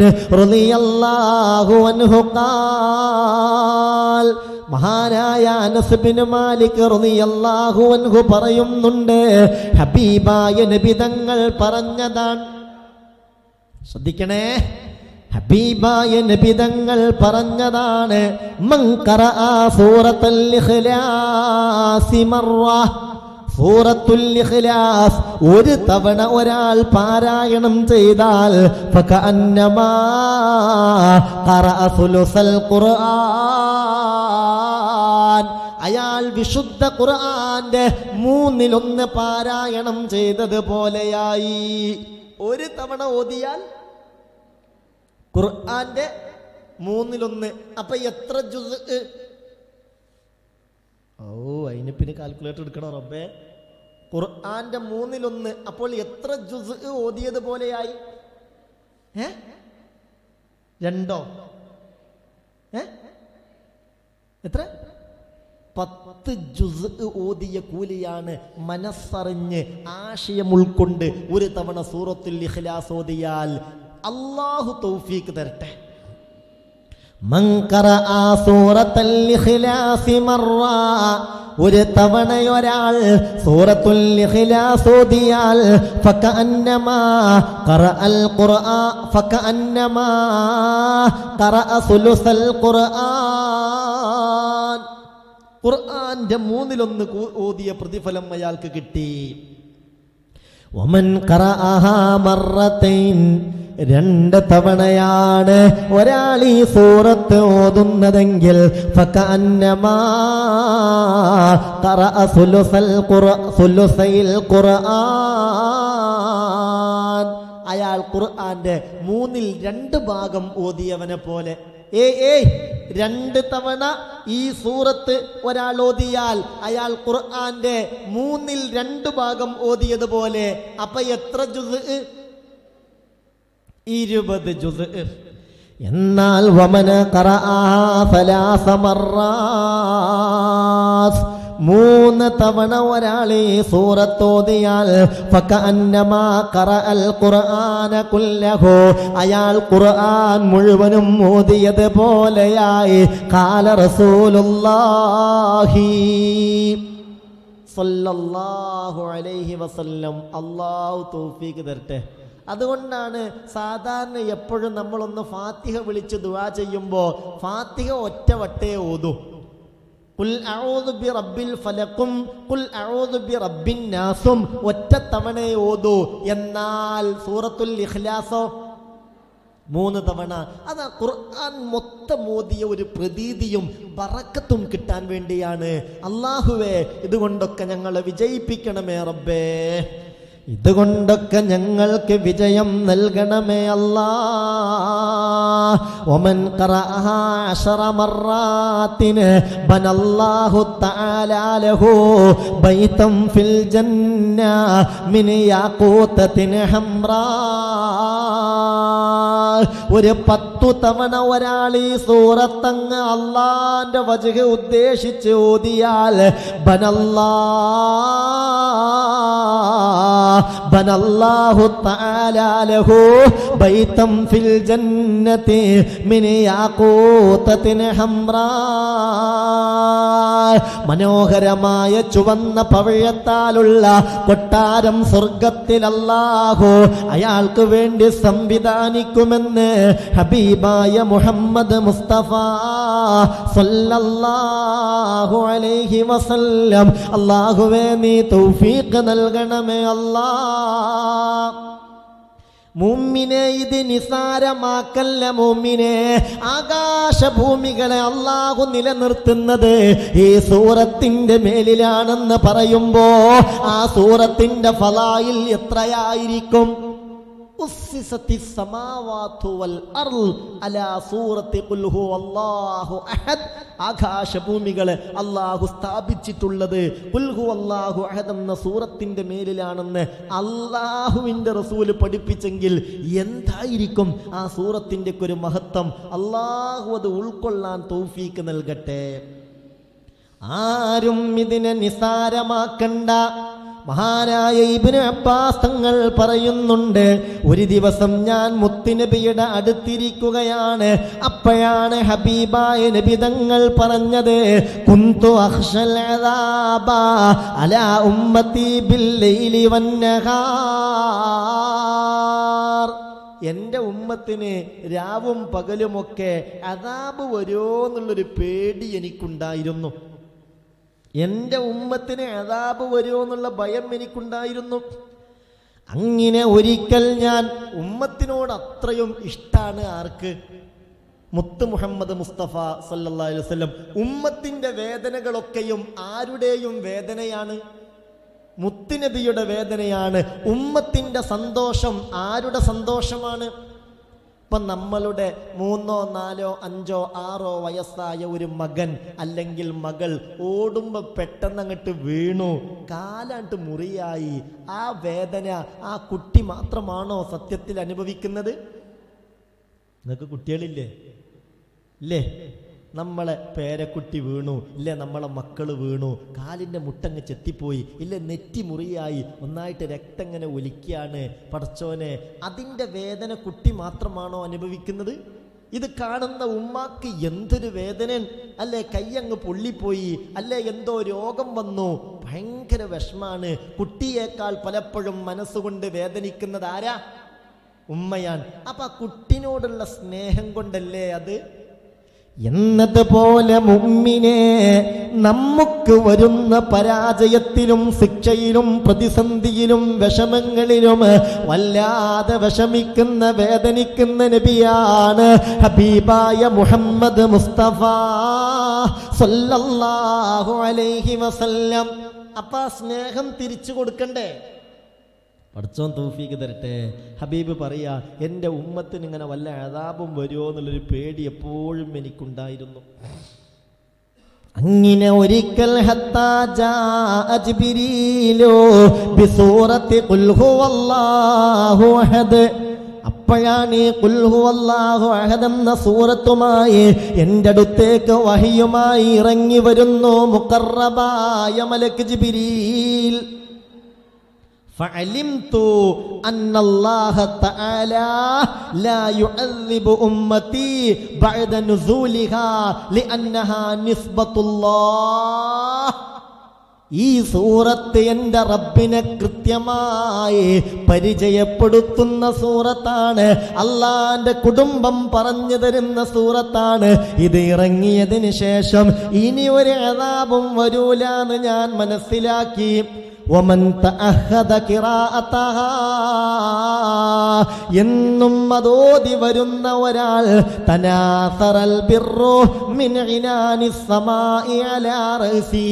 റളിയല്ലാഹു അൻഹു ഖാൽ, മഹാനായ അനസ് ബിൻ മാലിക് റളിയല്ലാഹു അൻഹു പറയുന്നുണ്ട്, ഹബീബായ നബി തങ്ങൾ പറഞ്ഞതാണ്. ശ്രദ്ധിക്കണേ, ഹബീബായ നബി തങ്ങൾ പറഞ്ഞതാണ്. മൻ ഖറഅ സൂറത്തുൽ ഇഖ്ലാസ് മർറ, സൂറത്തുൽ ഇഖ്ലാസ് ഒരു തവണ ഒരാൾ പാരായണം ചെയ്താൽ ഫകഅന്നമാ ഖറഅ സുലുസൽ ഖുർആൻ, അയാൾ വിശുദ്ധ ഖുർആന്റെ മൂന്നിലൊന്ന് പാരായണം ചെയ്തതുപോലെയായി. ഒരു തവണ ഓതിയാൽ ഖുർആന്റെ മൂന്നിലൊന്ന്. അപ്പൊ എത്ര ജുസ്? ഓ, അതിന് പിന്നെ കാൽക്കുലേറ്റർ എടുക്കണോ റബ്ബേ. ഖുർആന്റെ മൂന്നിലൊന്ന്, അപ്പോൾ എത്ര ജുസ് ഓതിയത് പോലെയായി? ഏ രണ്ടോ? ഏ എത്ര? പത്ത് ജുസ് ഓതിയ കൂലിയാണ്. മനസ്സറിഞ്ഞ് ആശയം ഉൾക്കൊണ്ട് ഒരു തവണ സൂറത്തുൽ ഇഖ്ലാസ് ഓതിയാൽ അല്ലാഹു തൗഫീഖ് തരട്ടെ. മൻ ഖറഅ സൂറത്തുൽ ഇഖ്ലാസ് മർറ, ഒരു തവണയൊരാൾ സൂറത്തുൽ ഇഖ്ലാസ് ഓതിയാൽ ഫകഅന്നമാ ഖറഅൽ ഖുർആൻ ഫകഅന്നമാ ഖറഅ സുലുസൽ ഖുർആൻ, ഖുർആന്റെ മൂന്നിലൊന്ന് ഓതിയ പ്രതിഫലം അയാൾക്ക് കിട്ടി. വമൻ ഖറഅഹാ മർറതൈൻ, രണ്ട് തവണയാണ് ഒരാൾ ഈ സൂറത്ത് ഓതുന്നതെങ്കിൽ ഫകഅന്നമാ ഖറഅ സുലുസൽ സുലുസൈൽ ഖുർആൻ, അയാൾ ഖുർആന്റെ മൂന്നിൽ രണ്ട് ഭാഗം ഓതിയവനെ പോലെ. ഏയ് ഏയ് രണ്ട് തവണ ഈ സൂറത്ത് ഒരാൾ ഓതിയാൽ അയാൾ ഖുർആന്റെ മൂന്നിൽ രണ്ട് ഭാഗം ഓതിയതുപോലെ. അപ്പൊ എത്ര ജുസ്? ഇരുപത് ജുസ്. എന്നാൽ വമന ഖറഅ സലാസ മർറാത്ത്, മൂന്ന് തവണ ഒരാളെ സൂറത്തോതിയാൽ ഫകഅന്നമാ ഖറഅൽ ഖുർആന കുല്ലഹു, അയാൾ ഖുർആൻ മുഴുവനും ഓതിയത് പോലെയായി. ഖാല റസൂലുള്ളാഹി സ്വല്ലല്ലാഹു അലൈഹി വസല്ലം. അല്ലാഹു തൗഫീഖ് തരട്ടെ. അതുകൊണ്ടാണ് സാധാരണ എപ്പോഴും നമ്മളൊന്ന് ഫാത്തിഹ വിളിച്ച് ദുആ ചെയ്യുമ്പോൾ ഫാത്തിഹ ഒറ്റ വട്ടേ ഓതു. ഖുൽ അഊദു ബി റബ്ബിൽ ഫലഖും ഖുൽ അഊദു ബി റബ്ബിൻ നാസും ഒറ്റ തവണേ ഓതു. എന്നാൽ സൂറത്തുൽ ഇഖ്ലാസോ മൂന്ന് തവണ. അതാ ഖുർആൻ മൊത്തം ഓതിയ ഒരു പ്രതീതിയും ബറക്കത്തും കിട്ടാൻ വേണ്ടിയാണ്. അല്ലാഹുവേ, ഇതുകൊണ്ടൊക്കെ ഞങ്ങളെ വിജയിപ്പിക്കണമേ റബ്ബേ, ഇതുകൊണ്ടൊക്കെ ഞങ്ങൾക്ക് വിജയം നൽകണമേ അല്ലാ. വമൻ ഖറഅഹാ അശറ മർറാത്തിന് ബനല്ലാഹു തആല ലഹു ബൈതൻ ഫിൽ ജന്ന മിൻ യാഖൂതതിൻ ഹംറാ, ഒരു പത്തു തവണ ഒരാൾ ഈ സൂറത്തങ്ങ് അള്ളാന്റെ വജ്ഹ് ഉദ്ദേശിച്ച് ഓതിയാൽ ബനല്ലാ ബനല്ലാഹു തആല ലഹു ബൈതൻ ഫിൽ ജന്നതി മിൻ യാഖൂതതിൻ ഹംറാ, മനോഹരമായ ചുവന്ന പവിഴത്താലുള്ള കൊട്ടാരം സ്വർഗത്തിൽ അല്ലാഹു അയാൾക്ക് വേണ്ടി സംവിധാനിക്കുമെന്ന് ഹബീബായ മുഹമ്മദ് മുസ്തഫ സല്ലല്ലാഹു അലൈഹി വസല്ലം. അല്ലാഹുവേ, നീ തൗഫീഖ് നൽകണമേ അല്ലാ. Mumine idi nisara makalla mumine Agasha bhumikale Allahu nilanirthunnathu Ee surathinte melilanennu parayumbol Aa surathinte falail ethrayayirikkum Ussisati samawatu wal arl ala surati qul huwallahu ahad ആകാശഭൂമികളെ അല്ലാഹു സ്ഥാപിച്ചിട്ടുള്ളത് ഖുൽ ഹുവല്ലാഹു അഹദ് എന്ന സൂറത്തിന്റെ മേലിലാണെന്ന് അല്ലാഹുവിന്റെ റസൂൽ പഠിപ്പിച്ചെങ്കിൽ എന്തായിരിക്കും ആ സൂറത്തിന്റെ ഒരു മഹത്വം അല്ലാഹു അത് ഉൾക്കൊള്ളാൻ തൗഫീക്ക് നൽകട്ടെ ആരും ഇതിനെ നിസാരമാക്കണ്ട മഹാനായ ഇബ്നു അബ്ബാസ് തങ്ങൾ പറയുന്നുണ്ട് ഒരു ദിവസം ഞാൻ മുത്തുനബിയുടെ അടുത്തിരിക്കുകയാണ് അപ്പോഴാണ് ഹബീബായ നബി തങ്ങൾ പറഞ്ഞത് കുന്തു അഖ്ശൽ അദാബ അലാ ഉമ്മത്തി ബിൽ ലൈലി വൻ നഹാർ എൻ്റെ ഉമ്മത്തിന് രാവും പകലുമൊക്കെ അദാബ് വരുമെന്നുള്ളൊരു പേടി എനിക്കുണ്ടായിരുന്നു എൻ്റെ ഉമ്മത്തിന് അദാബ് വരുമോ എന്നുള്ള ഭയം എനിക്കുണ്ടായിരുന്നു അങ്ങനെ ഒരിക്കൽ ഞാൻ ഉമ്മത്തിനോട് അത്രയും ഇഷ്ടാണ് ആർക്ക് മുത്ത് മുഹമ്മദ് മുസ്തഫ സല്ലല്ലാഹു അലൈഹി വസല്ലം ഉമ്മത്തിൻ്റെ വേദനകളൊക്കെയും ആരുടെയും വേദനയാണ് മുത്തുനബിയുടെ വേദനയാണ് ഉമ്മത്തിൻ്റെ സന്തോഷം ആരുടെ സന്തോഷമാണ് ഇപ്പം നമ്മളുടെ മൂന്നോ നാലോ അഞ്ചോ ആറോ വയസ്സായ ഒരു മകൻ അല്ലെങ്കിൽ മകൾ ഓടുമ്പോൾ പെട്ടെന്ന് അങ്ങോട്ട് വീണു കാലാണ്ട് മുറിയായി ആ വേദന ആ കുട്ടി മാത്രമാണോ സത്യത്തിൽ അനുഭവിക്കുന്നത് നിങ്ങൾക്ക് കുട്ടികളില്ലേ ഇല്ലേ നമ്മളെ പേരക്കുട്ടി വീണു ഇല്ലേ നമ്മളെ മക്കൾ വീണു കാലിൻ്റെ മുട്ടങ്ങ് ചെത്തിപ്പോയി ഇല്ലേ നെറ്റി മുറിയായി ഒന്നായിട്ട് രക്തം ഇങ്ങനെ ഒലിക്കുകയാണ് പടച്ചോനെ അതിൻ്റെ വേദന കുട്ടി മാത്രമാണോ അനുഭവിക്കുന്നത് ഇത് കാണുന്ന ഉമ്മാക്ക് എന്തൊരു വേദന അല്ലേ കയ്യങ്ങ് പൊള്ളിപ്പോയി അല്ലേ എന്തോ രോഗം വന്നു ഭയങ്കര വിഷമാണ് കുട്ടിയേക്കാൾ പലപ്പോഴും മനസ്സുകൊണ്ട് വേദനിക്കുന്നത് ആരാ ഉമ്മയാൻ അപ്പം ആ കുട്ടിനോടുള്ള സ്നേഹം കൊണ്ടല്ലേ അത് എന്നതുപോലെ മുഅ്മിനേ നമുക്ക് വരുന്ന പരാജയത്തിലും ശിക്ഷയിലും പ്രതിസന്ധിയിലും വിഷമങ്ങളിലും വല്ലാതെ വിഷമിക്കുന്ന വേദനിക്കുന്ന നബിയാണ് ഹബീബായ മുഹമ്മദ് മുസ്തഫ സല്ലല്ലാഹു അലൈഹി വസല്ലം അപ്പൊ സ്നേഹം തിരിച്ചു കൊടുക്കണ്ടേ പഠിച്ചോൻ തൗഫീക്ക് തരട്ടെ ഹബീബ് പറയാ എൻ്റെ ഉമ്മത്തിന് ഇങ്ങനെ വല്ല അദാബും വരുമോ എന്നുള്ളൊരു പേടി എപ്പോഴും എനിക്കുണ്ടായിരുന്നു അങ്ങനെ ഒരിക്കൽ ഹത്താ ജാ അജ്ബിരീലു ബിസൂറത്തി ഖുൽ ഹുവല്ലാഹു അഹദ് അപ്പോഴാണ് ഈ ഖുൽ ഹുവല്ലാഹു അഹദ് എന്ന സൂറത്തുമായി എൻ്റെ അടുത്തേക്ക് വഹിയുമായി ഇറങ്ങി വരുന്നു മുഖറബായ മലക്ക് ജിബ്രീൽ فَعَلِمْتُ أَنَّ اللَّهَ تَعَالَى لَا يُعَذِّبُ أُمَّتِي بَعْدَ نُزُولِهَا لِأَنَّهَا نِسْبَةُ اللَّهِ ഈ സൂറത്ത് എൻ്റെ റബ്ബിനെ കൃത്യമായി പരിചയപ്പെടുത്തുന്ന സൂറത്താണ് അള്ളാന്റെ കുടുംബം പറഞ്ഞു തരുന്ന സൂറത്താണ് ഇത് ഇറങ്ങിയതിന് ശേഷം ഇനി ഒരു അദാബും വരൂല എന്ന് ഞാൻ മനസ്സിലാക്കി ومن تأخذ قراءتها എന്നും അതോതി വരുന്ന ഒരാൾ തനാസറൽ ബിർറു മിൻ ഇനാനിസ് സമായി അലാ റസി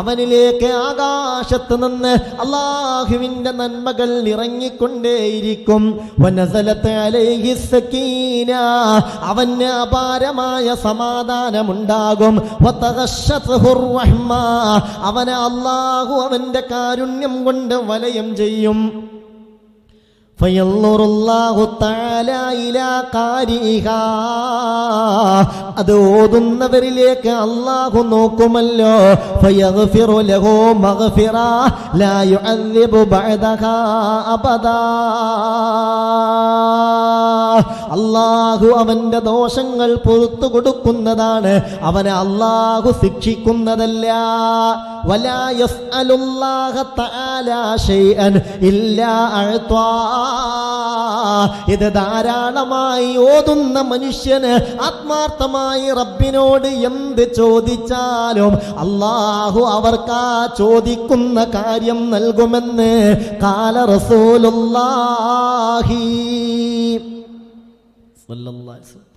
അവനിലേക്ക് ആകാശത്ത് നിന്ന് അല്ലാഹുവിൻ്റെ നന്മകൾ ഇറങ്ങിക്കൊണ്ടേയിരിക്കും വനസലത്ത് അലൈഹി സകീന അവന് അപാരമായ സമാധാനമുണ്ടാകും വതഗശതുഹുർ റഹ്മ അവനെ അല്ലാഹു അവൻ്റെ കാരുണ്യം കൊണ്ട് വലയം ചെയ്യും ഫയൻറുല്ലാഹു തആല ഇലാ ഖാരിഹാ അത് ഓതുന്നവരിലേക്ക് അല്ലാഹു നോക്കുമല്ലോ ഫയഗ്ഫിറു ലഹു മഗ്ഫിറ ലാ യുഅദ്ദിബു ബഅദഹാ അബദാ അള്ളാഹു അവന്റെ ദോഷങ്ങൾ പുറത്തു കൊടുക്കുന്നതാണ്, അവനെ അള്ളാഹു ശിക്ഷിക്കുന്നതല്ല. വലാ യസ്അലുല്ലാഹ തആല ശൈഅൻ ഇല്ലാ അഅ്താ. ഇത് ധാരാളമായി ഓതുന്ന മനുഷ്യന് ആത്മാർത്ഥമായി റബ്ബിനോട് എന്ത് ചോദിച്ചാലും അള്ളാഹു അവർക്ക് ആ ചോദിക്കുന്ന കാര്യം നൽകുമെന്ന് ഖാല റസൂലുള്ളാഹി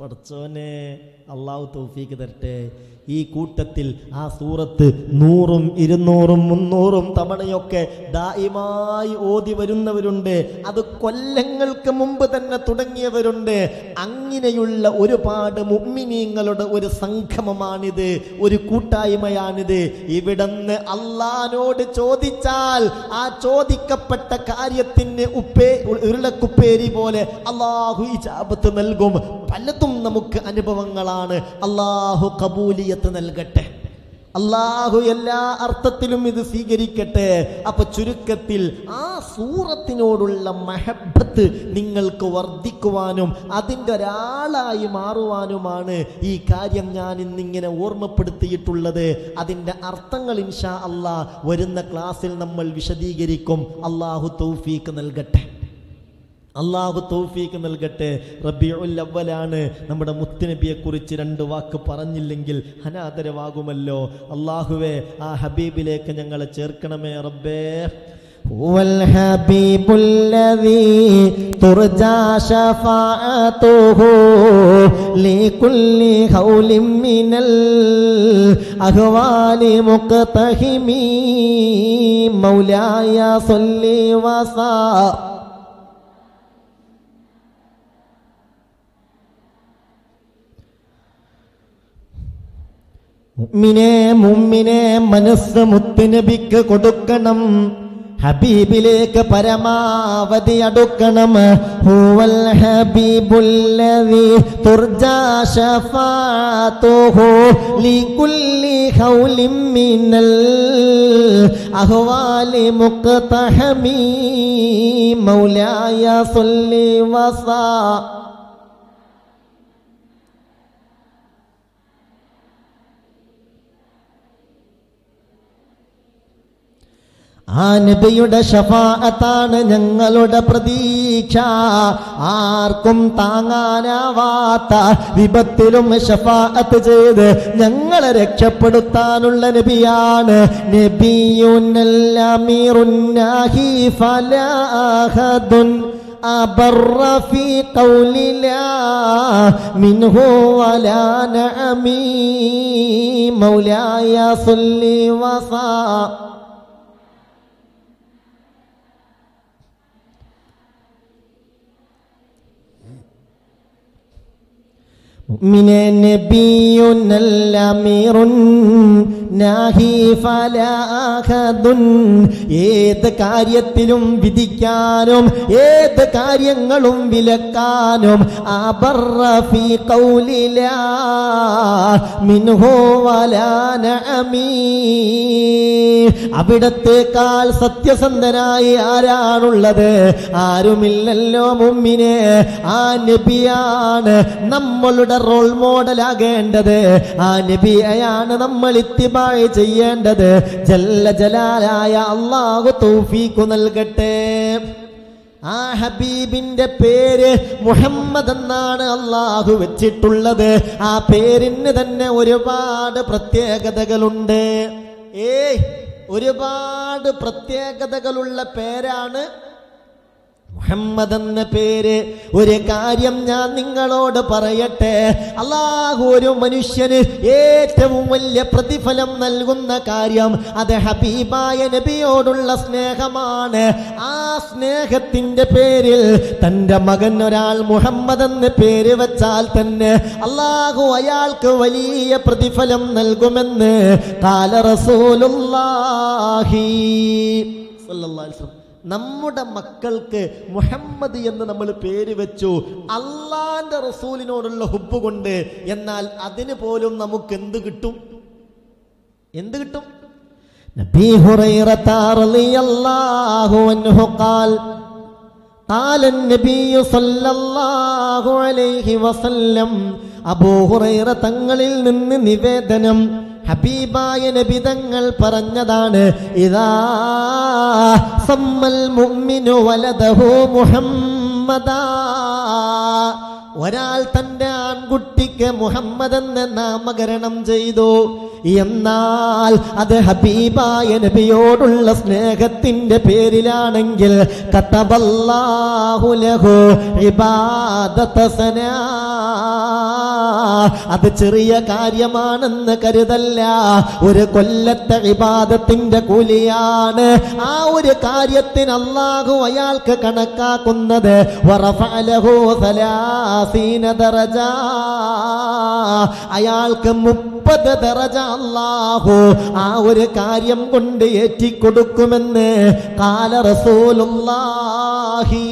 പടച്ചോനെ അള്ളാഹു തൗഫീക്ക് തരട്ടെ. ഈ കൂട്ടത്തിൽ ആ സൂറത്ത് നൂറും ഇരുന്നൂറും മുന്നൂറും തവണയൊക്കെ ദായിമായി ഓതി വരുന്നവരുണ്ട്. അത് കൊല്ലങ്ങൾക്ക് മുമ്പ് തന്നെ തുടങ്ങിയവരുണ്ട്. അങ്ങനെയുള്ള ഒരുപാട് മുഅ്മിനീങ്ങളുടെ ഒരു സംഗമമാണിത്, ഒരു കൂട്ടായ്മയാണിത്. ഇവിടുന്ന് അള്ളാഹുവോട് ചോദിച്ചാൽ ആ ചോദിക്കപ്പെട്ട കാര്യത്തിന് ഉപ്പേ ഉരുളക്കുപ്പേരി പോലെ അള്ളാഹു ഇജാബത്ത് നൽകും. പലതും നമുക്ക് അനുഭവങ്ങളാണ്. അള്ളാഹു കബൂലിയത്ത് നൽകട്ടെ. അള്ളാഹു എല്ലാ അർത്ഥത്തിലും ഇത് സ്വീകരിക്കട്ടെ. അപ്പൊ ചുരുക്കത്തിൽ ആ സൂറത്തിനോടുള്ള മഹബത്ത് നിങ്ങൾക്ക് വർദ്ധിക്കുവാനും അതിൻ്റെ ഒരാളായി മാറുവാനുമാണ് ഈ കാര്യം ഞാൻ ഇന്നിങ്ങനെ ഓർമ്മപ്പെടുത്തിയിട്ടുള്ളത്. അതിൻ്റെ അർത്ഥങ്ങൾ ഇൻഷാ അള്ളാ വരുന്ന ക്ലാസ്സിൽ നമ്മൾ വിശദീകരിക്കും. അള്ളാഹു തൗഫീക്ക് നൽകട്ടെ, അള്ളാഹു തൗഫീക്ക് നൽകട്ടെ. റബീഉൽ അവ്വലാണ്. നമ്മുടെ മുത്തുനബിയെക്കുറിച്ച് രണ്ട് വാക്ക് പറഞ്ഞില്ലെങ്കിൽ അനാദരവാകുമല്ലോ. അള്ളാഹുവേ, ആ ഹബീബിലേക്ക് ഞങ്ങളെ ചേർക്കണമേ റബ്ബേ. ഹുവൽ ഹബീബുൽ ലദീ തുർജാ ശഫാഅതുഹു ലികുല്ലി ഹൗലിൻ മിനൽ അഹ്വാലി മുഖ്തഹിമീ മൗലായ സല്ലി വസാ മുഅ്മിനേ മുഅ്മിനേ മനസ്സ് മുത്തുനബിക്ക് കൊടുക്കണം. ഹബീബിലേക്ക് പരമാവധി അടുക്കണം. ഹുവൽ ഹബീബുല്ലദീ തുർജാ ശഫാഅതുഹു ലികുല്ലി ഹൗലിൻ മിനൽ അഹ്വാലി മുഖ്തഹമീ മൗലായ സല്ലി വസാ. ആ നബിയുടെ ശഫാഅത്താണ് ഞങ്ങളുടെ പ്രതീക്ഷ. ആർക്കും താങ്ങാനാവാത്ത വിപത്തിലും ശഫാഅത്ത് ചെയ്ത് ഞങ്ങളെ രക്ഷപ്പെടുത്താനുള്ള നബിയാണ്. നബിയുൽ അമീറുൻ നാഹി ഫലാ അഹദുൻ അബറ ഫീ ഖൗലിലാ മിൻഹു വലാ നഅമീ മൗലായ സല്ലി വസാ. മുഅ്മിനേ നബിയുൽ അമീറുൻ നാഹി ഫലാ അഹദുൻ. ഏത് കാര്യത്തിലും വിധിക്കാനും ഏത് കാര്യങ്ങളും വിലക്കാനും അബറ ഫീ ഖൗലിലാ മിൻഹു വലാ നഅമീ. അവിടത്തേക്കാൾ സത്യസന്ധനായി ആരാണുള്ളത്? ആരുമില്ലല്ലോ മുഅ്മിനേ. ആ നബിയാണ് നമ്മളുടെ റോൾ മോഡലാകേണ്ടത്. ആ നബിയെയാണ് നമ്മൾ ഇത്തിബായ് ചെയ്യേണ്ടത്. ജല്ല ജലാലായ അല്ലാഹു തൗഫീഖ് നൽകട്ടെ. ആ ഹബീബിന്റെ പേര് മുഹമ്മദ് എന്നാണ് അള്ളാഹു വെച്ചിട്ടുള്ളത്. ആ പേരിന് തന്നെ ഒരുപാട് പ്രത്യേകതകളുണ്ട്. ഏയ് ഒരുപാട് പ്രത്യേകതകളുള്ള പേരാണ് മുഹമ്മദ് എന്ന പേര്. ഒരു കാര്യം ഞാൻ നിങ്ങളോട് പറയട്ടെ. അള്ളാഹു ഒരു മനുഷ്യന് ഏറ്റവും വലിയ പ്രതിഫലം നൽകുന്ന കാര്യം അത് ഹബീബായ നബിയോടുള്ള സ്നേഹമാണ്. ആ സ്നേഹത്തിൻ്റെ പേരിൽ തൻ്റെ മകൻ ഒരാൾ മുഹമ്മദ് എന്ന് പേര് വെച്ചാൽ തന്നെ അള്ളാഹു അയാൾക്ക് വലിയ പ്രതിഫലം നൽകുമെന്ന് ഖാല റസൂലുള്ളാഹി സല്ലല്ലാഹു അലൈഹി വസല്ലം. നമ്മുടെ മക്കൾക്ക് മുഹമ്മദ് എന്ന് നമ്മൾ പേര് വെച്ചു അള്ളാന്റെ റസൂലിനോടുള്ള ഹുബ് കൊണ്ട്. എന്നാൽ അതിന് പോലും നമുക്ക് എന്ത് കിട്ടും? എന്ത് കിട്ടും? നബി ഹുറൈറ റളിയല്ലാഹു അൻഹു ഖാൽ قال النبي صلى الله عليه وسلم അബൂ ഹുറൈറ തങ്ങളിൽ നിന്ന് നിവേദനം ഹബീബായ നബി തങ്ങൾ പറഞ്ഞതാണ് ഇദാ സമ്മൽ മുഅ്മിനു വലദഹു മുഹമ്മദാ ഒരാൾ തന്റെ ആൺകുട്ടിക്ക് മുഹമ്മദ് എന്ന നാമകരണം ചെയ്തു എന്നാൽ അത് ഹബീബായ നബിയോടുള്ള സ്നേഹത്തിന്റെ പേരിലാണെങ്കിൽ കതബല്ലാഹു ലഹു ഇബാദതസന അത് ചെറിയ കാര്യമാണെന്ന് കരുതല്ല ഒരു കൊല്ലത്തെ ഇബാദത്തിന്റെ കൂലിയാണ് ആ ഒരു കാര്യത്തിന് അല്ലാഹു അയാൾക്ക് കണക്കാക്കുന്നത് വറഫഅ ലഹു സലാസീന ദറജ അയാൾക്ക് മുപ്പത് ദറജ അല്ലാഹു ആ ഒരു കാര്യം കൊണ്ട് ഏറ്റിക്കൊടുക്കുമെന്ന് ഖാല റസൂലുള്ളാഹി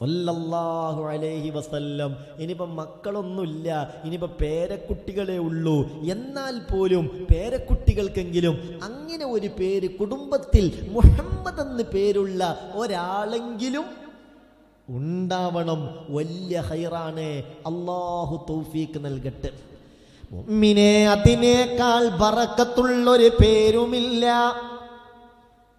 സല്ലല്ലാഹു അലൈഹി വസല്ലം. ഇനിയിപ്പോൾ മക്കളൊന്നുമില്ല, ഇനിയിപ്പോൾ പേരക്കുട്ടികളേ ഉള്ളൂ. എന്നാൽ പോലും പേരക്കുട്ടികൾക്കെങ്കിലും അങ്ങനെ ഒരു പേര് കുടുംബത്തിൽ മുഹമ്മദ് എന്ന് പേരുള്ള ഒരാളെങ്കിലും ഉണ്ടാവണം. വലിയ ഹൈറാണ്. അല്ലാഹു തൗഫീഖ് നൽകട്ടെ. മുഅ്മിനെ, അതിനേക്കാൾ ബറക്കത്തുള്ളൊരു പേരുമില്ല.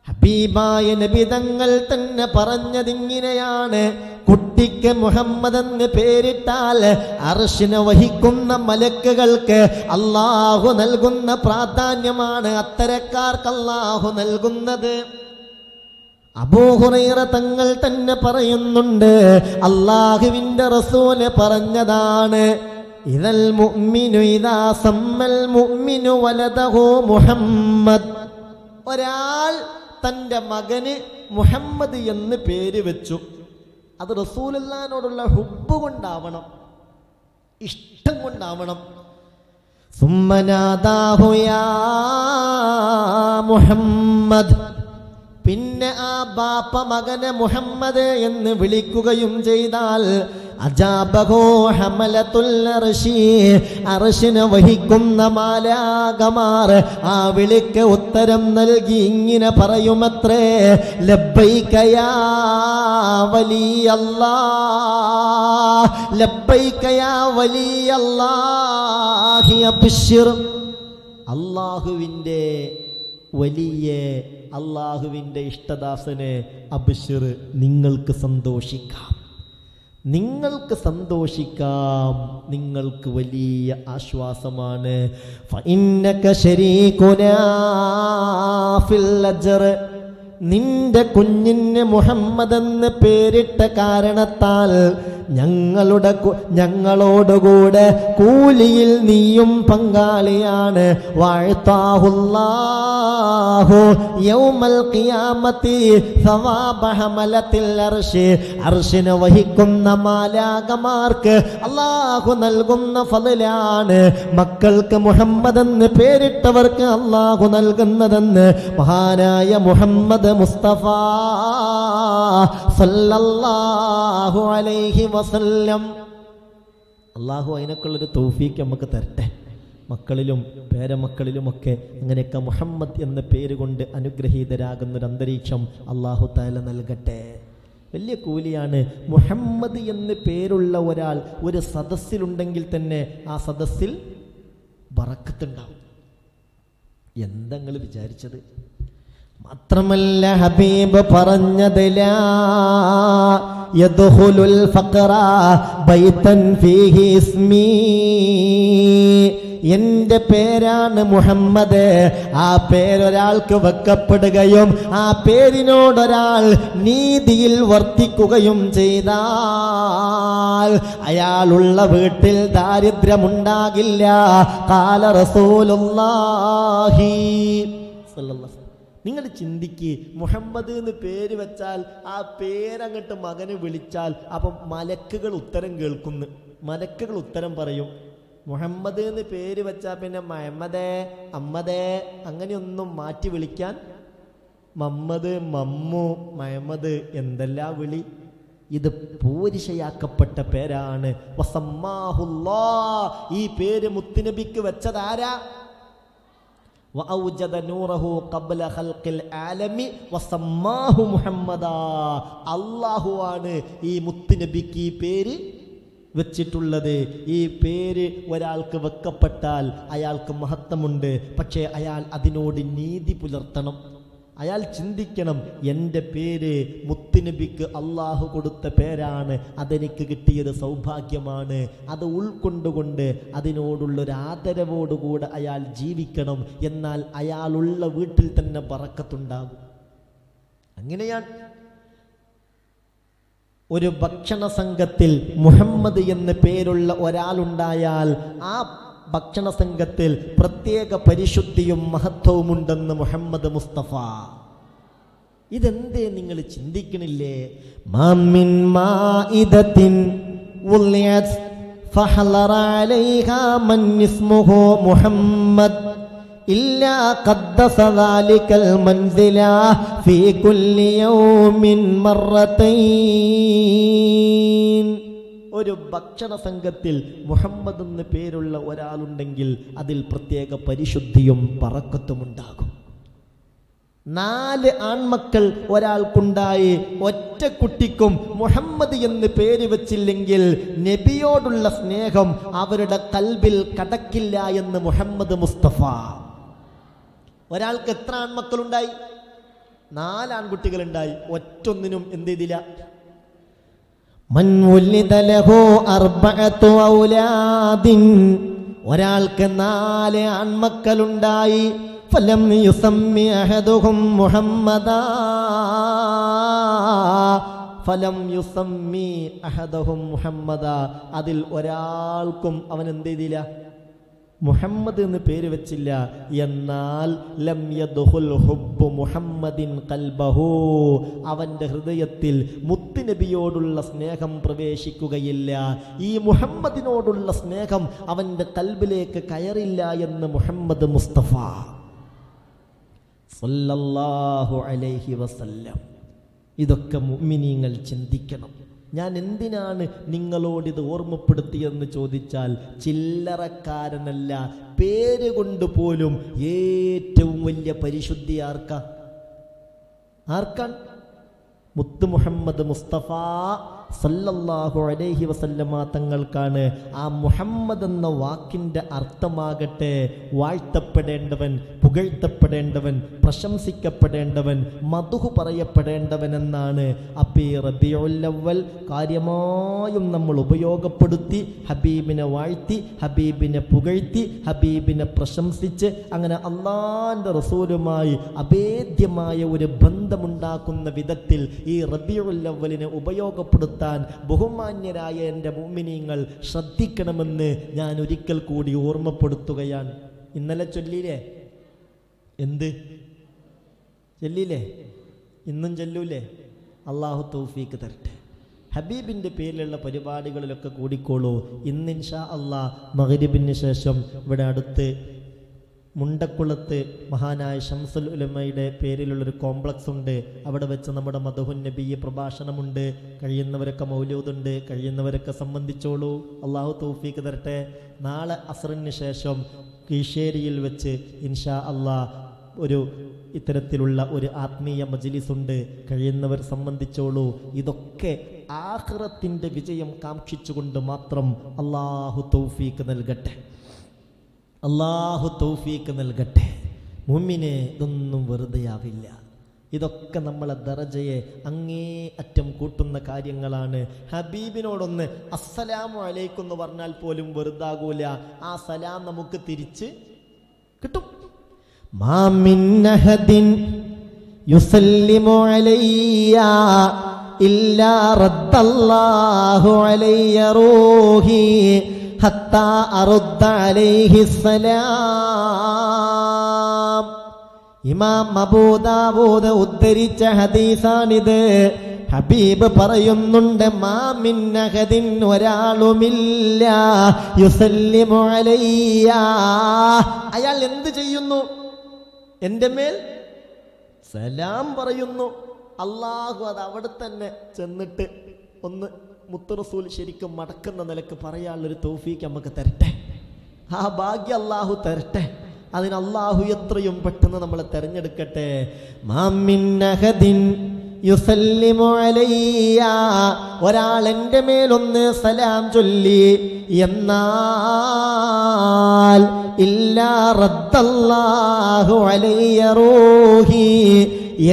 ഹബീബായ നബി തങ്ങൾ തന്നെ പറഞ്ഞതിങ്ങനെയാണ്, കുട്ടിക്ക് മുഹമ്മദ് എന്ന് പേരിട്ടാൽ അർശിനെ വഹിക്കുന്ന മലക്കുകൾക്ക് അല്ലാഹു നൽകുന്ന പ്രാധാന്യമാണ് അത്തരക്കാർക്ക് അല്ലാഹു നൽകുന്നത്. അബൂ ഹുറൈറ തങ്ങൾ തന്നെ പറയുന്നുണ്ട്, അല്ലാഹുവിൻ്റെ റസൂല് പറഞ്ഞതാണ്, ഇദൽ മുഅ്മിനു ഇദാ സമ്മൽ മുഅ്മിനു വലദഹു മുഹമ്മദ്. ഒരാൾ തൻ്റെ മകന് മുഹമ്മദ് എന്ന് പേര് വെച്ചു, അത് റസൂലുള്ളാഹിനോടുള്ള ഹുബ്ബ് കൊണ്ടാവണം, ഇഷ്ടം കൊണ്ടാവണം. സുമ്മനാദാഹു യാ മുഹമ്മദ്, പിന്നെ ആ ബാപ്പ മകനെ മുഹമ്മദ് എന്ന് വിളിക്കുകയും ചെയ്താൽ അജാബഹു ഹമലത്തുൽ അർശി, അർശിനെ വഹിക്കുന്ന മാലാകമാർ ആ വിളിക്ക് ഉത്തരം നൽകി ഇങ്ങനെ പറയുമത്രേ, ലബ്ബൈക യാ വലിയല്ലാഹ്, ലബ്ബൈക യാ വലിയല്ലാഹി അബ്ശിർ. അല്ലാഹുവിൻ്റെ വലിയ, അള്ളാഹുവിൻ്റെ ഇഷ്ടദാസനെ അബ്ശിർ, നിങ്ങൾക്ക് സന്തോഷിക്കാം, നിങ്ങൾക്ക് സന്തോഷിക്കാം, നിങ്ങൾക്ക് വലിയ ആശ്വാസമാണ്. ഫഇന്നക ശരീകുനാ ഫിൽ അജ്ർ, നിന്റെ കുഞ്ഞിന് മുഹമ്മദ് എന്ന് പേരിട്ട കാരണത്താൽ ഞങ്ങളുടെ ഞങ്ങളോടുകൂടെ കൂലിയിൽ നീയും പങ്കാളിയാണ്. വാഴ്ത്താഹുല്ലാഹു യൗമൽ ഖിയാമത്തി സവാബ ഹമലത്തിൽ അർശി, അർശിനെ വഹിക്കുന്ന മാലാകമാർക്ക് അല്ലാഹു നൽകുന്ന ഫളിലാണ് മക്കൾക്ക് മുഹമ്മദ് എന്ന് പേരിട്ടവർക്ക് അല്ലാഹു നൽകുന്നതെന്ന് മഹാനായ മുഹമ്മദ് മുസ്തഫ സല്ലല്ലാഹു അലൈഹി വസല്ലം. അള്ളാഹു അതിനൊക്കെയുള്ളൊരു തൗഫീക്ക് നമുക്ക് തരട്ടെ. മക്കളിലും പേരമക്കളിലുമൊക്കെ അങ്ങനെയൊക്കെ മുഹമ്മദ് എന്ന പേര് കൊണ്ട് അനുഗ്രഹീതരാകുന്നൊരു അന്തരീക്ഷം അള്ളാഹു തആല നൽകട്ടെ. വലിയ കൂലിയാണ്. മുഹമ്മദ് എന്ന് പേരുള്ള ഒരാൾ ഒരു സദസ്സിലുണ്ടെങ്കിൽ തന്നെ ആ സദസ്സിൽ ബറക്കത്തുണ്ടാവും. എന്തെങ്ങൾ വിചാരിച്ചത്? മാത്രമല്ല ഹബീബ് പറഞ്ഞത്, ലാ യദ്ഖുലുൽ ഫഖറ ബൈതൻ ഫീഹി ഇസ്മീ, എന്റെ പേരാണ് മുഹമ്മദ്, ആ പേരൊരാൾക്ക് വെക്കപ്പെടുകയും ആ പേരിനോടൊരാൾ നീതിയിൽ വർത്തിക്കുകയും ചെയ്താൽ അയാളുള്ള വീട്ടിൽ ദാരിദ്ര്യമുണ്ടാകില്ല. ഖാല റസൂലുള്ളാഹി സല്ലല്ലാഹു അലൈഹി വസല്ലം. നിങ്ങൾ ചിന്തിക്ക്, മുഹമ്മദ് എന്ന് പേര് വെച്ചാൽ ആ പേരങ്ങട്ട് മകനെ വിളിച്ചാൽ അപ്പം മലക്കുകൾ ഉത്തരം കേൾക്കുന്നു, മലക്കുകൾ ഉത്തരം പറയും. മുഹമ്മദ് എന്ന് പേര് വെച്ചാൽ പിന്നെ മഹമ്മദേ അമ്മദേ അങ്ങനെയൊന്നും മാറ്റി വിളിക്കാൻ, മമ്മദ് മമ്മു മഹമ്മദ് എന്തെല്ലാം വിളി. ഇത് പൂരിശയാക്കപ്പെട്ട പേരാണ്. വസമ്മാഹുല്ലാഹ്, ഈ പേര് മുത്തുനബിക്ക് വെച്ചതാരാ? അള്ളാഹു ആണ് ഈ മുത്തുനബിക്ക് ഈ പേര് വെച്ചിട്ടുള്ളത്. ഈ പേര് ഒരാൾക്ക് വെക്കപ്പെട്ടാൽ അയാൾക്ക് മഹത്വമുണ്ട്. പക്ഷേ അയാൾ അതിനോട് നീതി പുലർത്തണം. അയാൾ ചിന്തിക്കണം, എൻ്റെ പേര് മുത്തുനബിക്ക് അള്ളാഹു കൊടുത്ത പേരാണ്, അതെനിക്ക് കിട്ടിയത് സൗഭാഗ്യമാണ്. അത് ഉൾക്കൊണ്ടുകൊണ്ട് അതിനോടുള്ളൊരു ആദരവോടുകൂടെ അയാൾ ജീവിക്കണം. എന്നാൽ അയാളുള്ള വീട്ടിൽ തന്നെ ബറക്കത്തുണ്ടാകും. അങ്ങനെയാണ് ഒരു ഭക്ഷണ സംഘത്തിൽ മുഹമ്മദ് എന്ന് പേരുള്ള ഒരാളുണ്ടായാൽ ആ ഭക്ഷണ സംഘത്തിൽ പ്രത്യേക പരിശുദ്ധിയും മഹത്വവുമുണ്ടെന്ന് മുഹമ്മദ് മുസ്തഫ. ഇതെന്തേ നിങ്ങൾ ചിന്തിക്കണില്ലേ? മാമിൻ മാഇദത്തിൻ ഉൽയത്ത് ഫഹലറ അലൈഹാ മൻ ഇസ്മുഹു മുഹമ്മദ് ഇല്ലാ ഖദ്ദസ ദാലികൽ മൻസില ഫീ കുല്ലി യൗമിൻ മർറതൈൻ. ഒരു ഭക്ഷണ സംഘത്തിൽ മുഹമ്മദ് എന്ന് പേരുള്ള ഒരാളുണ്ടെങ്കിൽ അതിൽ പ്രത്യേക പരിശുദ്ധിയും പറക്കത്തുമുണ്ടാകും. നാല് ആൺമക്കൾ ഒരാൾക്കുണ്ടായി, ഒറ്റ കുട്ടിക്കും മുഹമ്മദ് എന്ന് പേര് വെച്ചില്ലെങ്കിൽ നബിയോടുള്ള സ്നേഹം അവരുടെ കൽബിൽ കടക്കില്ല എന്ന് മുഹമ്മദ് മുസ്തഫ. ഒരാൾക്ക് എത്ര ആൺമക്കളുണ്ടായി? നാലാൺകുട്ടികളുണ്ടായി. ഒറ്റൊന്നിനും എന്ത് ചെയ്തില്ല. ഒരാൾക്ക് നാല് ആൺമക്കളുണ്ടായി. ഫലം യുസമ്മി അഹദുഹും മുഹമ്മദാ ഫലം യുസമ്മി അഹദുഹും മുഹമ്മദാ അതിൽ ഒരാൾക്കും അവൻ എന്ത് ചെയ്തില്ല, മുഹമ്മദ് എന്ന് പേര് വെച്ചില്ല. എന്നാൽ ലം യദ്ഖുൽ ഹുബ്ബു മുഹമ്മദിൻ ഖൽബഹു അവൻ്റെ ഹൃദയത്തിൽ മുത്തുനബിയോടുള്ള സ്നേഹം പ്രവേശിക്കുകയില്ല. ഈ മുഹമ്മദിനോടുള്ള സ്നേഹം അവൻ്റെ കൽബിലേക്ക് കയറില്ല എന്ന് മുഹമ്മദ് മുസ്തഫ സല്ലല്ലാഹു അലൈഹി വസല്ലം. ഇതൊക്കെ മുഅ്മിനീങ്ങൾ ചിന്തിക്കണം. ഞാൻ എന്തിനാണ് നിങ്ങളോടിത് ഓർമ്മപ്പെടുത്തിയെന്ന് ചോദിച്ചാൽ, ചില്ലറക്കാരനല്ല. പേര് കൊണ്ട് പോലും ഏറ്റവും വലിയ പരിശുദ്ധി ആർക്കാ ആർക്കാണ്? മുത്ത് മുഹമ്മദ് മുസ്തഫ സല്ലല്ലാഹു അലൈഹി വസല്ലമ തങ്ങൾക്കാണ്. ആ മുഹമ്മദ് എന്ന വാക്കിൻ്റെ അർത്ഥമാകട്ടെ വാഴ്ത്തപ്പെടേണ്ടവൻ, പുകഴ്ത്തപ്പെടേണ്ടവൻ, പ്രശംസിക്കപ്പെടേണ്ടവൻ, മധു പറയപ്പെടേണ്ടവൻ എന്നാണ്. അപ്പീ റബീഉൽ അവ്വൽ കാര്യമായും നമ്മൾ ഉപയോഗപ്പെടുത്തി ഹബീബിനെ വാഴ്ത്തി, ഹബീബിനെ പുകഴ്ത്തി, ഹബീബിനെ പ്രശംസിച്ച് അങ്ങനെ അല്ലാഹുവിൻ്റെ റസൂലുമായി അഭേദ്യമായ ഒരു ബന്ധമുണ്ടാക്കുന്ന വിധത്തിൽ ഈ റബീഉൽ അവ്വലിനെ ഉപയോഗപ്പെടുത്തി ബഹുമാന്യരായ എൻ്റെ മുഅ്മിനീങ്ങൾ ശ്രദ്ധിക്കണമെന്ന് ഞാൻ ഒരിക്കൽ കൂടി ഓർമ്മപ്പെടുത്തുകയാണ്. ഇന്നലെ ചൊല്ലിയില്ലേ? എന്ത് ചൊല്ലിയില്ലേ? ഇന്നും ചൊല്ലൂലേ? അള്ളാഹു തൗഫീക്ക് തരട്ടെ. ഹബീബിൻ്റെ പേരിലുള്ള പരിപാടികളിലൊക്കെ കൂടിക്കോളൂ. ഇന്ന് ഇൻഷാ അള്ളാഹ് മഗ്രിബിന് ശേഷം ഇവിടെ അടുത്ത് മുണ്ടക്കുളത്ത് മഹാനായ ശംസുൽ ഉലമയുടെ പേരിലുള്ളൊരു കോംപ്ലക്സ് ഉണ്ട്. അവിടെ വെച്ച് നമ്മുടെ മദ്ഹുൻ നബിയെ പ്രഭാഷണമുണ്ട്. കഴിയുന്നവരൊക്കെ മൗലൂദുണ്ട്. കഴിയുന്നവരൊക്കെ സംബന്ധിച്ചോളൂ. അള്ളാഹു തൗഫീക്ക് തരട്ടെ. നാളെ അസ്റിന് ശേഷം കീശേരിയിൽ വെച്ച് ഇൻഷാ അള്ളാഹ് ഒരു ഇത്തരത്തിലുള്ള ഒരു ആത്മീയ മജ്‌ലിസുണ്ട്. കഴിയുന്നവർ സംബന്ധിച്ചോളൂ. ഇതൊക്കെ ആഖിറത്തിൻ്റെ വിജയം കാംക്ഷിച്ചുകൊണ്ട് മാത്രം. അള്ളാഹു തൗഫീക്ക് നൽകട്ടെ. അള്ളാഹു തൗഫീക്ക് നൽകട്ടെ. മുഅ്മിനെ, ഇതൊന്നും വെറുതെയാവില്ല. ഇതൊക്കെ നമ്മളെ ദറജയെ അങ്ങേ അറ്റം കൂട്ടുന്ന കാര്യങ്ങളാണ്. ഹബീബിനോടൊന്ന് അസ്സലാമു അലൈക്കും എന്ന് പറഞ്ഞാൽ പോലും വെറുതാകൂല. ആ സലാം നമുക്ക് തിരിച്ച് കിട്ടും. മാമിൻ നഹദിൻ യുസല്ലിമു അലൈയ ഇല്ലാ റദ്ദല്ലാഹു അലൈയ റൂഹി ഹത്താ അറുദ്ദ അലൈഹി സലാം. ഇമാം അബൂ ദാവൂദ് ഉദ്ധരിച്ച ഹദീസാണിത്. ഹബീബ് പറയുന്നുണ്ട്, മാമിൻ നഹദിൻ ഒരാളുമില്ല യുസല്ലിമു അലൈയ അയാൾ എന്ത് ചെയ്യുന്നു? എൻ്റെ മേൽ സലാം പറയുന്നു. അല്ലാഹു അത് അവിടെ തന്നെ ചെന്നിട്ട് ഒന്ന് മുത്ത് റസൂൽ ശരിക്കും മടക്കുന്ന നിലക്ക് പറയാനുള്ളൊരു തൗഫീക്ക് നമുക്ക് തരട്ടെ. ആ ഭാഗ്യ അല്ലാഹു തരട്ടെ. അതിന് അള്ളാഹു എത്രയും പെട്ടെന്ന് നമ്മളെ തെരഞ്ഞെടുക്കട്ടെ. ഒരാളെന്റെ മേലൊന്ന് സലാം ചൊല്ലി എന്നാൽ ഇല്ലാ റദ്ദല്ലാഹു അലൈയ റൂഹി,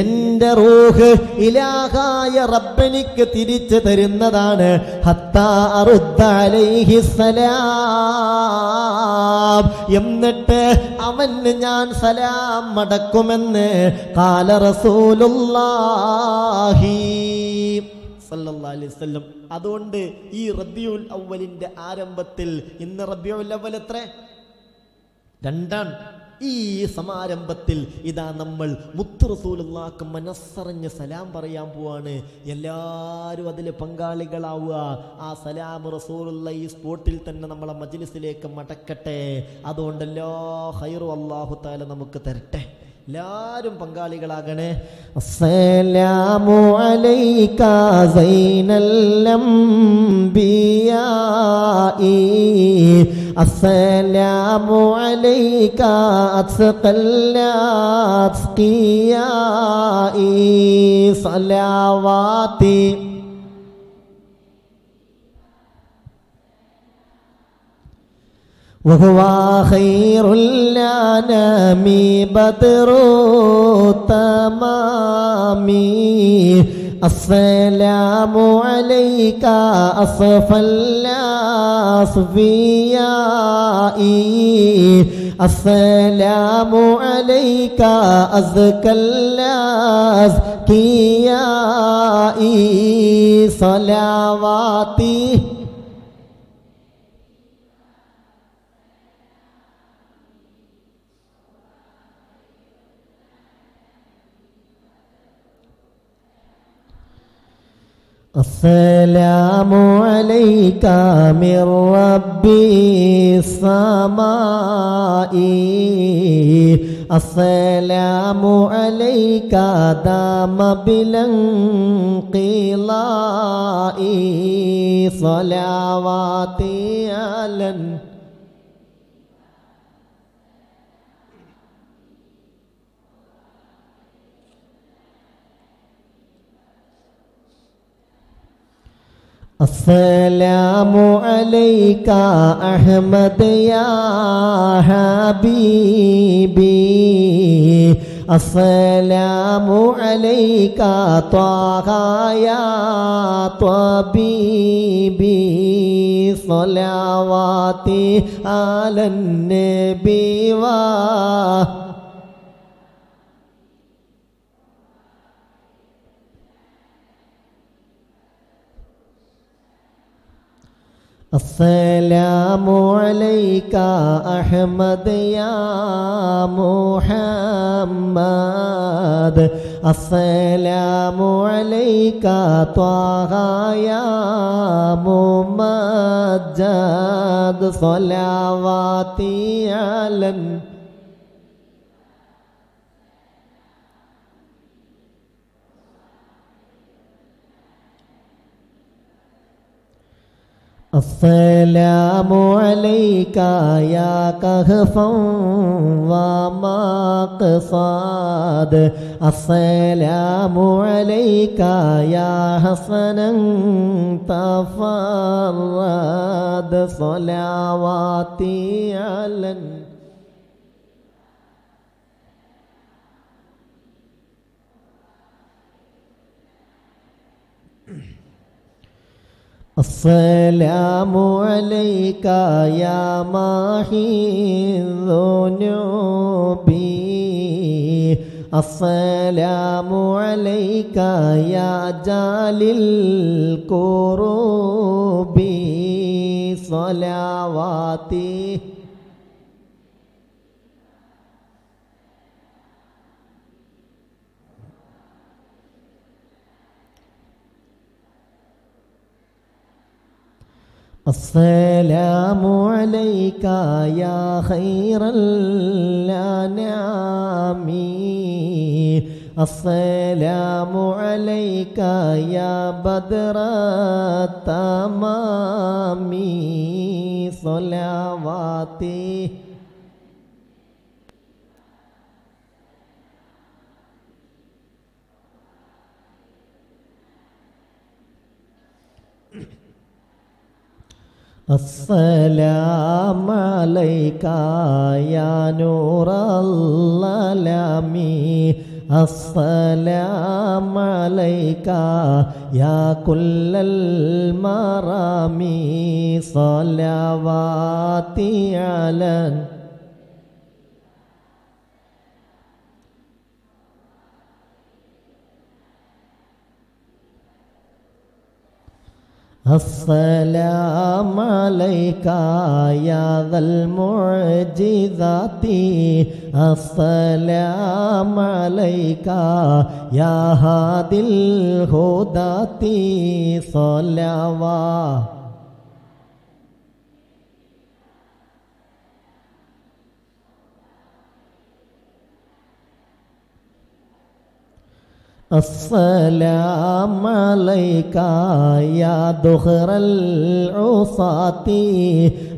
എന്റെ റൂഹ് ഇലാഹായ റബ്ബനിക്ക് തിരിച്ചു തരുന്നതാണ്. ഹത്താ അറുദ്ദ അലൈഹി സലാം, എന്നിട്ട് അവന് ഞാൻ സലാം മടക്കുമെന്ന് ഖാല റസൂലുള്ളാഹി സല്ലല്ലാഹു അലൈഹി വസല്ലം. അതുകൊണ്ട് ഈ റബീഉൽ അവലിന്റെ ആരംഭത്തിൽ, ഇന്ന് റബീഉൽ അവൽ എത്ര? രണ്ടാണ്. ഈ സമാരംഭത്തിൽ ഇതാ നമ്മൾ മുത്ത് റസൂലുള്ളാഹിക്ക് മനസ്സറിഞ്ഞ് സലാം പറയാൻ പോവാണ്. എല്ലാവരും അതിൽ പങ്കാളികളാവുക. ആ സലാം റസൂലുള്ള ഈ സ്പോട്ടിൽ തന്നെ നമ്മളെ മജ്ലിസിലേക്ക് മടക്കട്ടെ. അതുകൊണ്ടല്ലോ ഖൈറു അല്ലാഹു തആല നമുക്ക് തരട്ടെ. എല്ലാവരും പങ്കാളികളാകണേ. അസ്സലാമു അലൈക സൈനൽ അംബിയാ, അസ്സലാമു അലൈക അത്ഖൽ അത്ഖിയാ, സലാവാതി وهو خير الأنام بدر تمام السلام عليك أصفى الأصفياء السلام عليك أزكى الأزكياء صلواتي السلام عليك من ربي السماء السلام عليك دام بلا انقلاء صلواتي على السلام عليك أحمد يا حبيبي السلام عليك طه يا طبيبي صلواتي على النبي و السلام عليك أحمد يا محمد السلام عليك طه يا ممجد صلواتي على السلام عليك يا كهفا ومقصاد السلام عليك يا حسنا تفرد صلواتي على السلام عليك يا ماحي الذنوب السلام عليك يا جال الكروب صلواتي السلام عليك يا خير الأنام السلام عليك يا بدر التمام صلواتي السلام عليك يا نور العالمين السلام عليك يا كل المرامي صلواتي على السلام عليك يا ذا المعجزات السلام عليك يا هادي الهداة صلوات السلام عليك يا دخر العصاة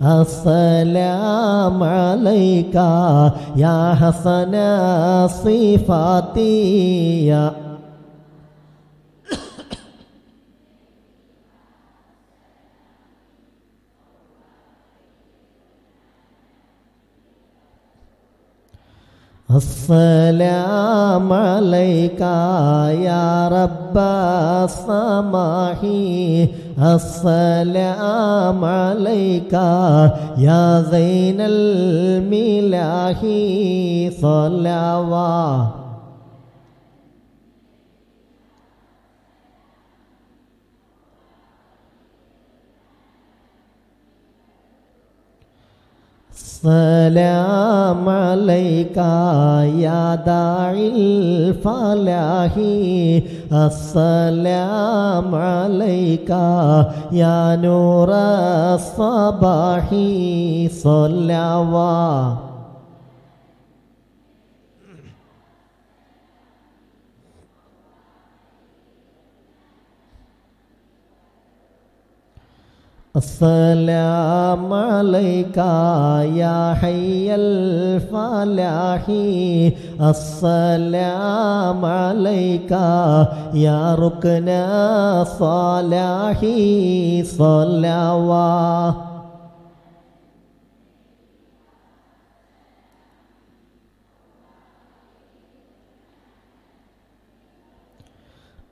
السلام عليك يا حسن الصفات يا السلام عليك يا رب السماء السلام عليك يا زين الملاح صلوات السلام عليك يا داعي الفلاح السلام عليك يا نور الصباح صلوات السلام عليك يا حي الفلاح السلام عليك يا ركن الصلاح صلوات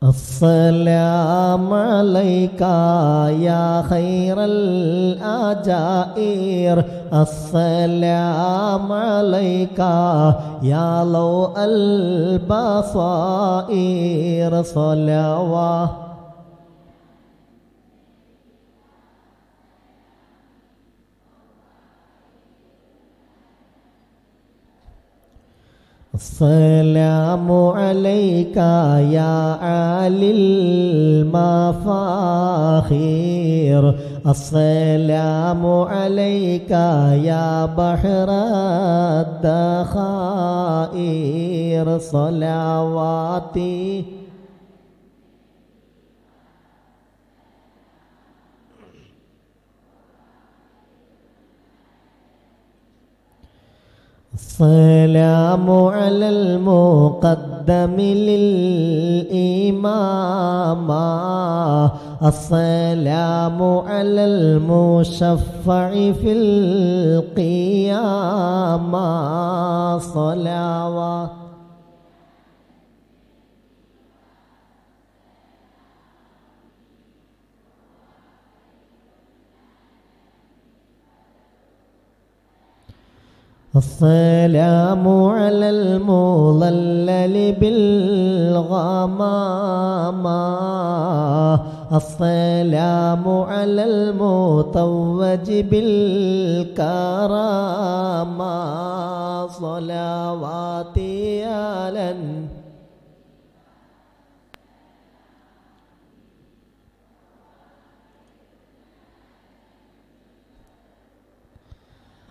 السلام عليك يا خير الأجائر السلام عليك يا لو البصائر صلوات السلام عليك يا عالي المفاخير السلام عليك يا بحر الدخائر صلواتي السلام على المقدم للإمامة السلام على المشفع في القيامة صلوات السلام على المضلل بالغمامة السلام على المتوج بالكرامة صلواتي على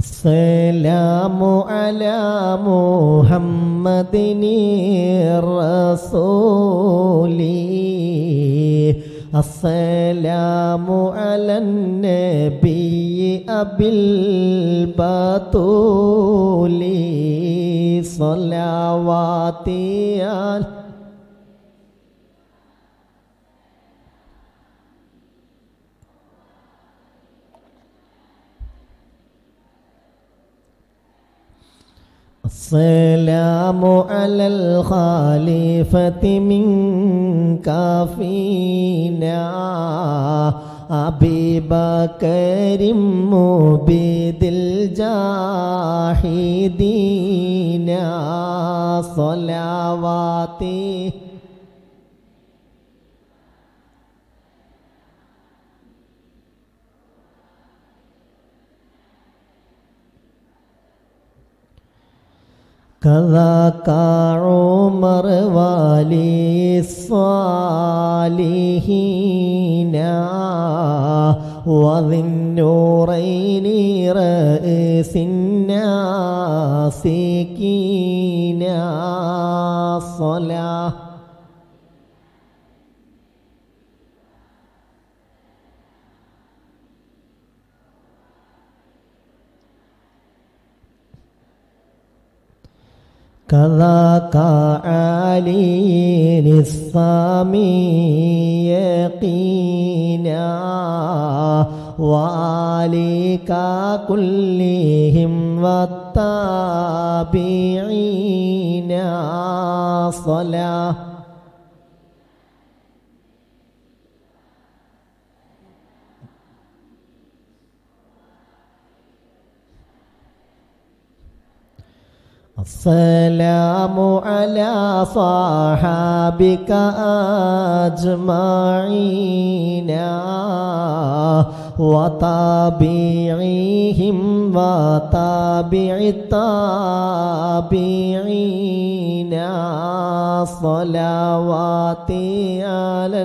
അസ്സലാമു അലാ മുഹമ്മദിനി റസൂലി അസ്സലാമു അലൻ നബിയി അബിൽ ബതൂലി സ്വലാവാതിയാൽ السلام على الخليفة من كافينا أبي بكر مبيد الجاهدين صلواتي كذاك عمر ولي الصالحين وذي النورين رئيس الناسكين صلاة كذاك علي الصامي يقينا وآلك كلهم والتابعين صلاة السلام على صحابك أجمعين وتابعيهم وتابع التابعين صلواتي على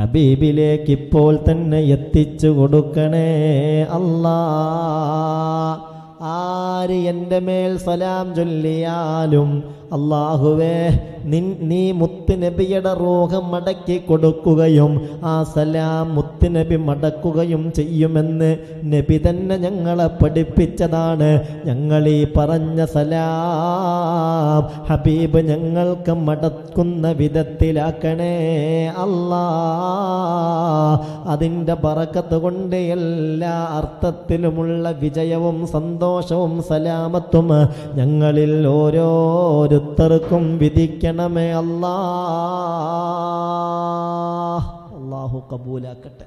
ഹബീബിലേക്ക് ഇപ്പോൾ തന്നെ എത്തിച്ചു കൊടുക്കണേ അല്ലാ. ആര് എൻ്റെ മേൽ സലാം ചൊല്ലിയാലും അല്ലാഹുവേ നിൻ നീ മുത്തുനബിയുടെ റൂഹ് മടക്കി കൊടുക്കുകയും ആ സലാം മുത്തുനബി മടക്കുകയും ചെയ്യുമെന്ന് നബി തന്നെ ഞങ്ങളെ പഠിപ്പിച്ചതാണ്. ഞങ്ങൾ ഈ പറഞ്ഞ സലാം ഹബീബ് ഞങ്ങൾക്ക് മടക്കുന്ന വിധത്തിലാക്കണേ അല്ലാ. അതിൻ്റെ ബറക്കത്ത് കൊണ്ട് എല്ലാ അർത്ഥത്തിലുമുള്ള വിജയവും സന്തോഷവും സലാമത്തും ഞങ്ങളിൽ ഓരോ ർക്കും വിധിക്കണമേ അല്ലാ. അല്ലാഹു കബൂലാക്കട്ടെ,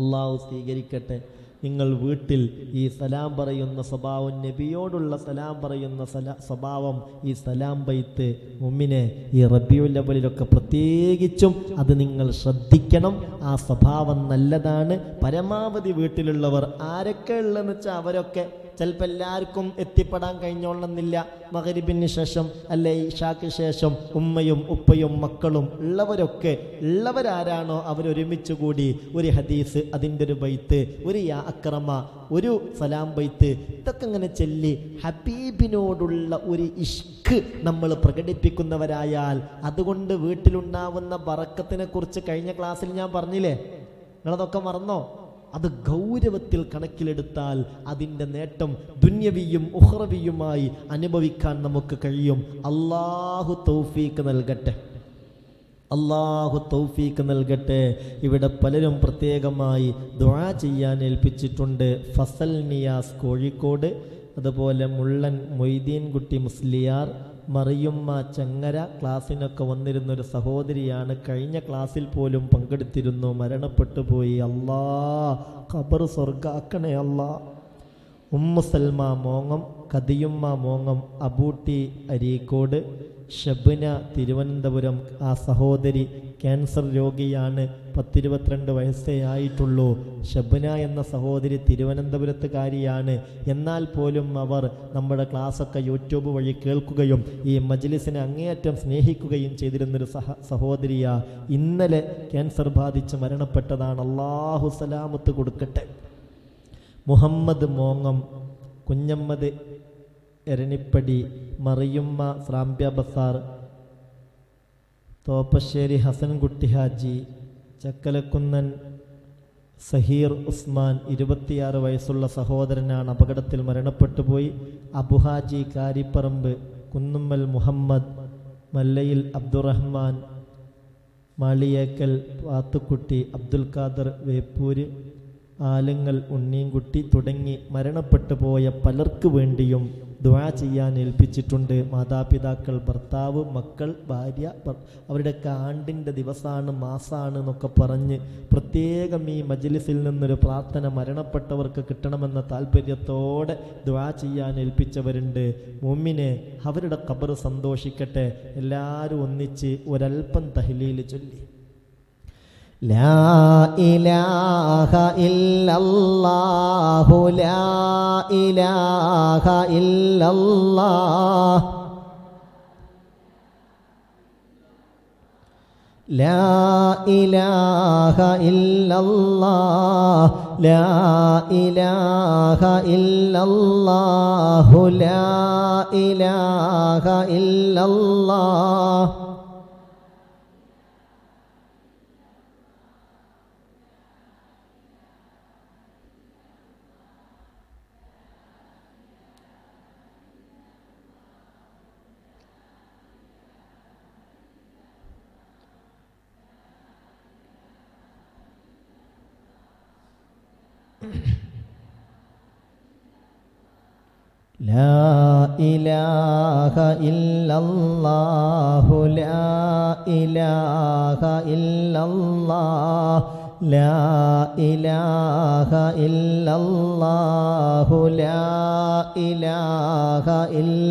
അല്ലാഹു സ്വീകരിക്കട്ടെ. നിങ്ങൾ വീട്ടിൽ ഈ സലാം പറയുന്ന സ്വഭാവം, നബിയോടുള്ള സലാം പറയുന്ന സലാ സ്വഭാവം, ഈ സലാം ബൈത്ത് മുമ്മിനെ ഈ റബീഉൽ അവ്വലിലൊക്കെ പ്രത്യേകിച്ചും അത് നിങ്ങൾ ശ്രദ്ധിക്കണം. ആ സ്വഭാവം നല്ലതാണ്. പരമാവധി വീട്ടിലുള്ളവർ ആരൊക്കെ ഉള്ളതെന്ന് വെച്ചാൽ അവരൊക്കെ ചിലപ്പോൾ എല്ലാവർക്കും എത്തിപ്പെടാൻ കഴിഞ്ഞോളണമെന്നില്ല. മഗ്‌രിബിന് ശേഷം അല്ലെ ഇശാക്ക് ശേഷം ഉമ്മയും ഉപ്പയും മക്കളും ഉള്ളവരൊക്കെ ഉള്ളവരാരാണോ അവരൊരുമിച്ച് കൂടി ഒരു ഹദീസ്, അതിൻ്റെ ഒരു ബൈത്ത്, ഒരു യാ അക്രമ, ഒരു സലാം ബൈത്ത്, ഇതൊക്കെ അങ്ങനെ ചൊല്ലി ഹബീബിനോടുള്ള ഒരു ഇഷ്ക് നമ്മൾ പ്രകടിപ്പിക്കുന്നവരായാൽ അതുകൊണ്ട് വീട്ടിലുണ്ടാവുന്ന ബറക്കത്തിനെ കുറിച്ച് കഴിഞ്ഞ ക്ലാസ്സിൽ ഞാൻ പറഞ്ഞില്ലേ. നിങ്ങളതൊക്കെ മറന്നോ? അത് ഗൗരവത്തിൽ കണക്കിലെടുത്താൽ അതിൻ്റെ നേട്ടം ദുന്യവിയും ഉഹ്റവിയുമായി അനുഭവിക്കാൻ നമുക്ക് കഴിയും. അല്ലാഹു തൗഫീഖ് നൽകട്ടെ, അല്ലാഹു തൗഫീഖ് നൽകട്ടെ. ഇവിടെ പലരും പ്രത്യേകമായി ദുആ ചെയ്യാൻ ഏൽപ്പിച്ചിട്ടുണ്ട്. ഫസൽ നിയാസ് കോഴിക്കോട്, അതുപോലെ മുള്ളൻ മൊയ്തീൻ കുട്ടി മുസ്ലിയാർ, മറിയുമ്മ ചങ്ങര ക്ലാസ്സിനൊക്കെ വന്നിരുന്നൊരു സഹോദരിയാണ്. കഴിഞ്ഞ ക്ലാസ്സിൽ പോലും പങ്കെടുത്തിരുന്നു, മരണപ്പെട്ടു പോയി. അല്ലാ ഖബർ സ്വർഗാക്കണേ അല്ലാ. ഉമ്മു സൽമ മോങ്ങം, കദിയുമ്മ മോങ്ങം, അബൂട്ടി അരീക്കോട്, ഷബ്ന തിരുവനന്തപുരം. ആ സഹോദരി ക്യാൻസർ രോഗിയാണ്, പത്തിരുപത്തിരണ്ട് വയസ്സേ ആയിട്ടുള്ളൂ. ഷബ്ന എന്ന സഹോദരി തിരുവനന്തപുരത്തുകാരിയാണ്. എന്നാൽ പോലും അവർ നമ്മുടെ ക്ലാസ്സൊക്കെ യൂട്യൂബ് വഴി കേൾക്കുകയും ഈ മജ്ലിസിനെ അങ്ങേയറ്റം സ്നേഹിക്കുകയും ചെയ്തിരുന്നൊരു സഹ സഹോദരിയാണ്. ഇന്നലെ ക്യാൻസർ ബാധിച്ച് മരണപ്പെട്ടതാണ്. അല്ലാഹു സലാമത്ത് കൊടുക്കട്ടെ. മുഹമ്മദ് മോങ്ങം, കുഞ്ഞമ്മദ് എരണിപ്പടി, മറിയുമ്മ സ്രാമ്പ്യ ബസാർ, തോപ്പശ്ശേരി ഹസൻകുട്ടി ഹാജി, ചക്കലക്കുന്നൻ സഹീർ ഉസ്മാൻ, ഇരുപത്തിയാറ് വയസ്സുള്ള സഹോദരനാണ്, അപകടത്തിൽ മരണപ്പെട്ടു പോയി. അബുഹാജി കാരിപ്പറമ്പ്, കുന്നുമ്മൽ മുഹമ്മദ്, മല്ലയിൽ അബ്ദുറഹ്മാൻ, മാളിയേക്കൽ പാത്തുക്കുട്ടി, അബ്ദുൽ ഖാദർ വേപ്പൂര്, ആലുങ്ങൽ ഉണ്ണീൻകുട്ടി തുടങ്ങി മരണപ്പെട്ടു പോയ പലർക്ക് വേണ്ടിയും ദുആ ചെയ്യാൻ ഏൽപ്പിച്ചിട്ടുണ്ട്. മാതാപിതാക്കൾ, ഭർത്താവ്, മക്കൾ, ഭാര്യ, അവരുടെയൊക്കെ ആണ്ടിൻ്റെ ദിവസമാണ്, മാസമാണ് എന്നൊക്കെ പറഞ്ഞ് പ്രത്യേകം ഈ മജ്ലിസിൽ നിന്നൊരു പ്രാർത്ഥന മരണപ്പെട്ടവർക്ക് കിട്ടണമെന്ന താല്പര്യത്തോടെ ദുആ ചെയ്യാൻ ഏൽപ്പിച്ചവരുണ്ട്. മുഅ്മിനെ, അവരുടെ ഖബർ സന്തോഷിക്കട്ടെ. എല്ലാവരും ഒന്നിച്ച് ഒരൽപ്പം തഹ്ലീൽ ചൊല്ലി لا إله إلا الله لا إله إلا الله لا إله إلا الله لا إله إلا الله لا إله إلا الله لا إله إلا الله لا إله إلا الله لا إله إلا الله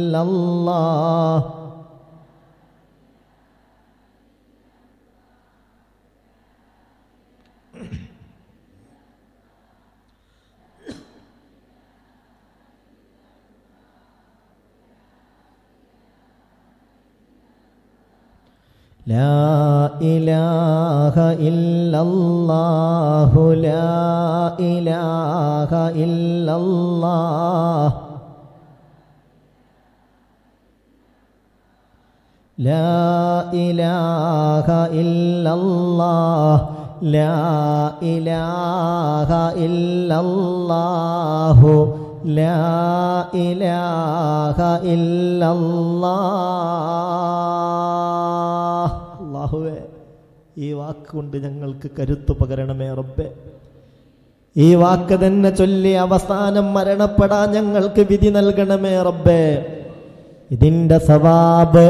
لا إله إلا الله لا إله إلا الله لا إله إلا الله لا إله إلا الله لا إله إلا الله لا إله إلا الله അല്ലാഹുവേ, ഈ വാക്കുകൊണ്ട് ഞങ്ങൾക്ക് കരുത്തു പകരണമേ റബ്ബേ. ഈ വാക്ക് തന്നെ ചൊല്ലി അവസാനം മരണപ്പെടാൻ ഞങ്ങൾക്ക് വിധി നൽകണമേ റബ്ബേ. ഇതിൻ്റെ സവാബ്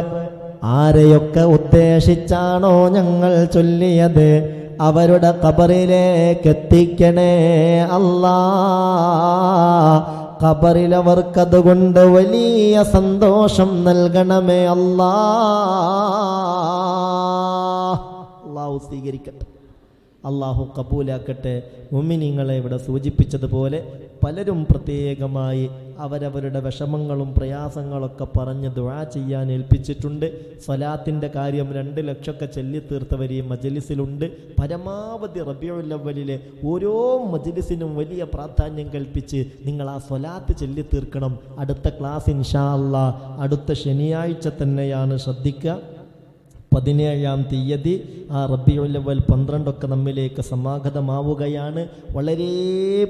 ആരെയൊക്കെ ഉദ്ദേശിച്ചാണോ ഞങ്ങൾ ചൊല്ലിയത് അവരുടെ ഖബറിലേക്ക് എത്തിക്കണേ അല്ലാ. ഖബറിലവർക്കതുകൊണ്ട് വലിയ സന്തോഷം നൽകണമേ അല്ലാ. അള്ളാഹു സ്വീകരിക്കട്ടെ, അള്ളാഹു കബൂലാക്കട്ടെ. മുഅ്മിനീങ്ങളെ, ഇവിടെ സൂചിപ്പിച്ചതുപോലെ പലരും പ്രത്യേകമായി അവരവരുടെ വിഷമങ്ങളും പ്രയാസങ്ങളൊക്കെ പറഞ്ഞ് ദുആ ചെയ്യാൻ ഏൽപ്പിച്ചിട്ടുണ്ട്. സ്വലാത്തിൻ്റെ കാര്യം രണ്ട് ലക്ഷമൊക്കെ ചൊല്ലിത്തീർത്തവർ ഈ മജ്ലിസിലുണ്ട്. പരമാവധി റബീഉൽ അവ്വലിലെ ഓരോ മജ്ലിസിനും വലിയ പ്രാധാന്യം കൽപ്പിച്ച് നിങ്ങൾ ആ സ്വലാത്ത് ചൊല്ലിത്തീർക്കണം. അടുത്ത ക്ലാസ് ഇൻഷാ അല്ലാഹ് അടുത്ത ശനിയാഴ്ച തന്നെയാണ്, ശ്രദ്ധിക്കുക. പതിനേഴാം തീയതി ആ റബിയുൽ അവ്വൽ പന്ത്രണ്ടൊക്കെ നമ്മിലേക്ക് സമാഗതമാവുകയാണ്. വളരെ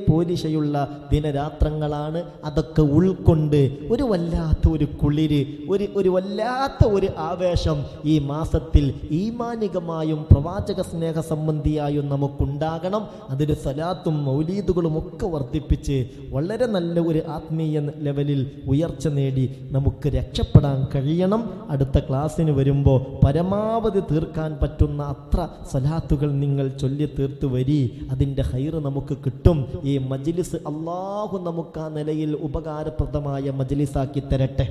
പോരിശയുള്ള ദിനരാത്രങ്ങളാണ്. അതൊക്കെ ഉൾക്കൊണ്ട് ഒരു വല്ലാത്ത ഒരു കുളിര്, ഒരു ഒരു വല്ലാത്ത ഒരു ആവേശം ഈ മാസത്തിൽ ഈമാനികമായും പ്രവാചക സ്നേഹ സംബന്ധിയായും നമുക്കുണ്ടാകണം. അതിന് സലാത്തും മൗലീദുകളും ഒക്കെ വർദ്ധിപ്പിച്ച് വളരെ നല്ല ഒരു ആത്മീയ ലെവലിൽ ഉയർച്ച നേടി നമുക്ക് രക്ഷപ്പെടാൻ കഴിയണം. അടുത്ത ക്ലാസ്സിന് വരുമ്പോൾ പരമാവധി തീർക്കാൻ പറ്റുന്ന അത്ര സലാത്തുകൾ നിങ്ങൾ ചൊല്ലി തീർത്തു വരി. അതിൻ്റെ ഹൈറ് നമുക്ക് കിട്ടും. ഈ മജ്ലിസ് അല്ലാഹു നമുക്ക് ആ നിലയിൽ ഉപകാരപ്രദമായ മജ്ലിസാക്കി തരട്ടെ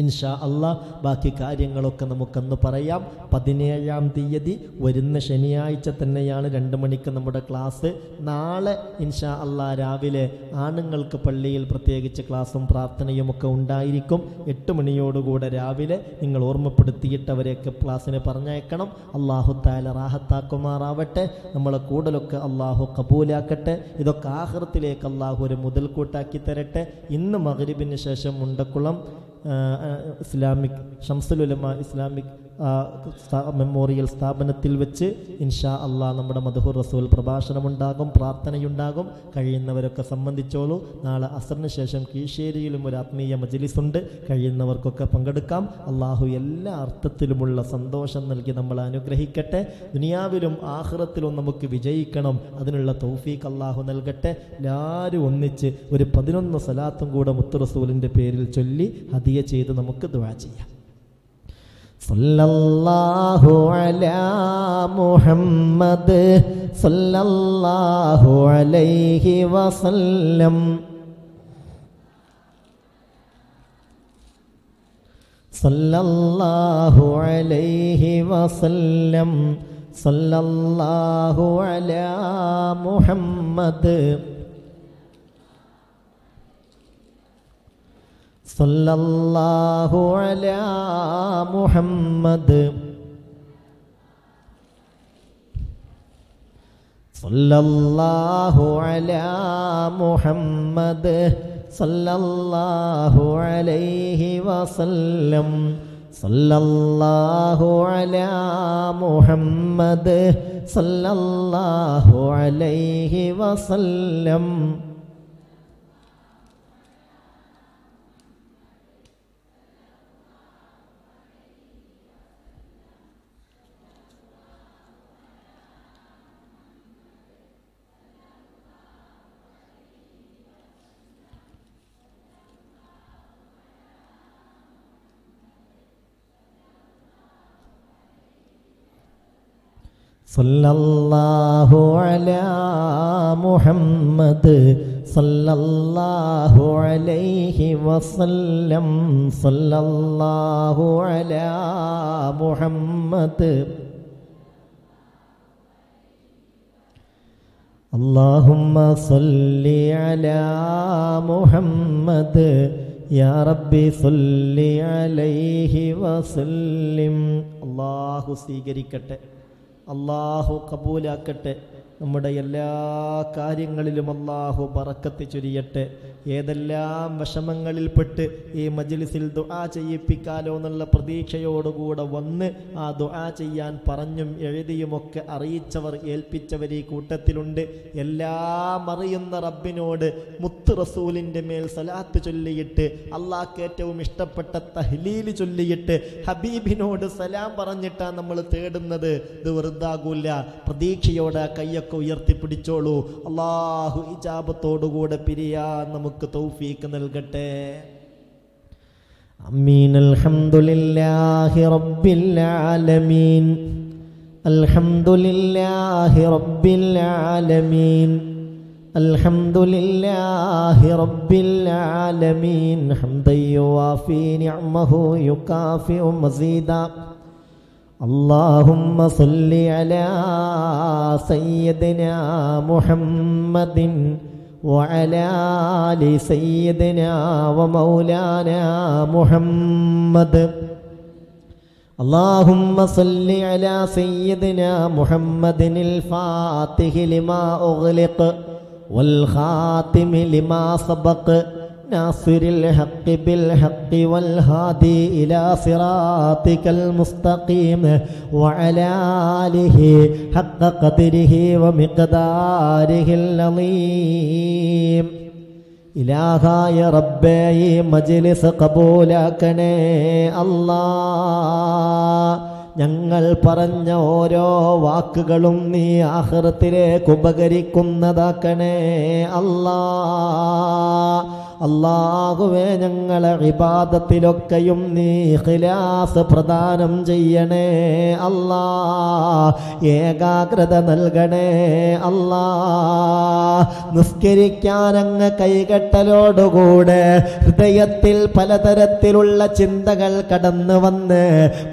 ഇൻഷാ അല്ലാ. ബാക്കി കാര്യങ്ങളൊക്കെ നമുക്കന്ന് പറയാം. പതിനേഴാം തീയതി വരുന്ന ശനിയാഴ്ച തന്നെയാണ് രണ്ട് മണിക്ക് നമ്മുടെ ക്ലാസ്. നാളെ ഇൻഷാ അല്ലാ രാവിലെ ആണുങ്ങൾക്ക് പള്ളിയിൽ പ്രത്യേകിച്ച് ക്ലാസ്സും പ്രാർത്ഥനയുമൊക്കെ ഉണ്ടായിരിക്കും. എട്ട് മണിയോടുകൂടെ രാവിലെ നിങ്ങൾ ഓർമ്മപ്പെടുത്തിയിട്ടവരെയൊക്കെ ക്ലാസ്സിന് പറഞ്ഞയക്കണം. അള്ളാഹു തആല റാഹത്താക്കുമാറാവട്ടെ. നമ്മളെ കൂടലൊക്കെ അള്ളാഹു കബൂലാക്കട്ടെ. ഇതൊക്കെ ആഖിറത്തിലേക്ക് അള്ളാഹു ഒരു മുതൽക്കൂട്ടാക്കി തരട്ടെ. ഇന്ന് മഗ്രിബിന് ശേഷം Mundakkulam Islamic Shamsul Ulama Islamic memorial സ്ഥാപനത്തിൽ വെച്ച് ഇൻഷാ അള്ളാ നമ്മുടെ മദ്ഹൂർ റസൂൽ പ്രഭാഷണമുണ്ടാകും, പ്രാർത്ഥനയുണ്ടാകും. കഴിയുന്നവരൊക്കെ സംബന്ധിച്ചോളൂ. നാളെ അസറിന് ശേഷം കീശേരിയിലും ഒരു ആത്മീയ മജ്ലിസുണ്ട്. കഴിയുന്നവർക്കൊക്കെ പങ്കെടുക്കാം. അള്ളാഹു എല്ലാ അർത്ഥത്തിലുമുള്ള സന്തോഷം നൽകി നമ്മളെ അനുഗ്രഹിക്കട്ടെ. ദുനിയാവിലും ആഖിറത്തിലും നമുക്ക് വിജയിക്കണം. അതിനുള്ള തൗഫീഖ് അള്ളാഹു നൽകട്ടെ. എല്ലാവരും ഒന്നിച്ച് ഒരു പതിനൊന്ന് സലാത്തും കൂടെ മുത്തു റസൂലിൻ്റെ പേരിൽ ചൊല്ലി ഹദിയ ചെയ്ത് നമുക്ക് ദുആ ചെയ്യാം. സല്ലല്ലാഹു അലാ മുഹമ്മദ് സല്ലല്ലാഹു അലൈഹി വസല്ലം. സല്ലല്ലാഹു അലൈഹി വസല്ലം. സല്ലല്ലാഹു അലാ മുഹമ്മദ് സല്ലല്ലാഹു അലാ മുഹമ്മദ്. സല്ലല്ലാഹു അലാ മുഹമ്മദ് സല്ലല്ലാഹു അലൈഹി വസല്ലം. സല്ലല്ലാഹു അലാ മുഹമ്മദ് സല്ലല്ലാഹു അലൈഹി വസല്ലം. സല്ലല്ലാഹു അലാ മുഹമ്മദ് സല്ലല്ലാഹു അലൈഹി വസല്ലം. സല്ലല്ലാഹു അലാ മുഹമ്മദ്. അല്ലാഹുമ്മ സല്ലി അലാ മുഹമ്മദ് യാ റബ്ബി സല്ലി അലൈഹി വസല്ലിം. അല്ലാഹു സ്വീകരിക്കട്ടെ, അള്ളാഹു കബൂലാക്കട്ടെ. നമ്മുടെ എല്ലാ കാര്യങ്ങളിലും അള്ളാഹു ബറക്കത്ത് ചൊരിയട്ടെ. ഏതെല്ലാം വിഷമങ്ങളിൽപ്പെട്ട് ഈ മജ്ലിസിൽ ദുആ ചെയ്യിപ്പിക്കാലോ എന്നുള്ള പ്രതീക്ഷയോടുകൂടെ വന്ന് ആ ദുആ ചെയ്യാൻ പറഞ്ഞും എഴുതിയുമൊക്കെ അറിയിച്ചവർ ഏൽപ്പിച്ചവർ ഈ കൂട്ടത്തിലുണ്ട്. എല്ലാം അറിയുന്ന റബ്ബിനോട് മുത്ത് റസൂലിൻ്റെ മേൽ സലാത്ത് ചൊല്ലിയിട്ട് അള്ളാഹ്ക്ക് ഏറ്റവും ഇഷ്ടപ്പെട്ട തഹ്ലീല് ചൊല്ലിയിട്ട് ഹബീബിനോട് സലാം പറഞ്ഞിട്ടാണ് നമ്മൾ തേടുന്നത്. ഇത് വെറുതാകൂല. പ്രതീക്ഷയോടെ കയ്യൊക്കെ ഉയർത്തിപ്പിടിച്ചോളൂ. അള്ളാഹു ഇജാബത്തോടുകൂടെ പിരിയാൻ നമുക്ക് തൗഫീഖ് നൽകട്ടെ. അമീൻ. അൽഹംദുലില്ലാഹി റബ്ബിൽ ആലമീൻ. അൽഹംദുലില്ലാഹി റബ്ബിൽ ആലമീൻ. അൽഹംദുലില്ലാഹി റബ്ബിൽ ആലമീൻ. ഹംദൻ യുവാഫി നിഅമഹു യുകാഫിഉ മസീദാ. اللهم صل على سيدنا محمد وعلى آل سيدنا ومولانا محمد. اللهم صل على سيدنا محمد الفاتح لما أغلق والخاتم لما سبق ناصر الحق بالحق والهادي إلى صراطك المستقيم وعلى آله حق قدره ومقداره العظيم إلهي ربي مجلس قبولكن الله ഞങ്ങൾ പറഞ്ഞ ഓരോ വാക്കുകളും നീ ആഖിറത്തിലേക്ക് ഉപകരിക്കുന്നതാക്കണേ അല്ലാ. അല്ലാഹുവേ, ഞങ്ങളെ ഇബാദത്തിലൊക്കെയും നീ ഇഖ്ലാസ് പ്രദാനം ചെയ്യണേ അല്ലാ. ഏകാഗ്രത നൽകണേ അല്ലാ. നിസ്കരിക്കാനങ്ങ് കൈകെട്ടലോടുകൂടെ ഹൃദയത്തിൽ പലതരത്തിലുള്ള ചിന്തകൾ കടന്നു വന്ന്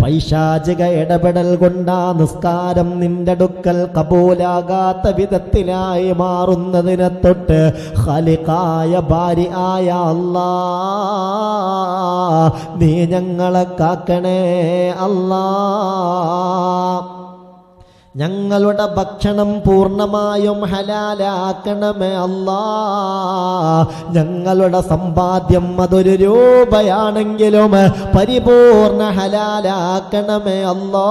പൈശാചിക ഇടപെടൽ കൊണ്ടാ നിസ്കാരം നിന്റെ അടുക്കൽ കബൂലാകാത്ത വിധത്തിലായി മാറുന്നതിനെ തൊട്ട് ഖാലിഖായ ബാരിആയ അല്ലാ, നീ ഞങ്ങളെ കാക്കണേ അല്ലാ. ഞങ്ങളുടെ ഭക്ഷണം പൂർണ്ണമായും ഹലാലാക്കണമേ അല്ലാ. ഞങ്ങളുടെ സമ്പാദ്യം അതൊരു രൂപയാണെങ്കിലും പരിപൂർണ ഹലാലാക്കണമേ അല്ലാ.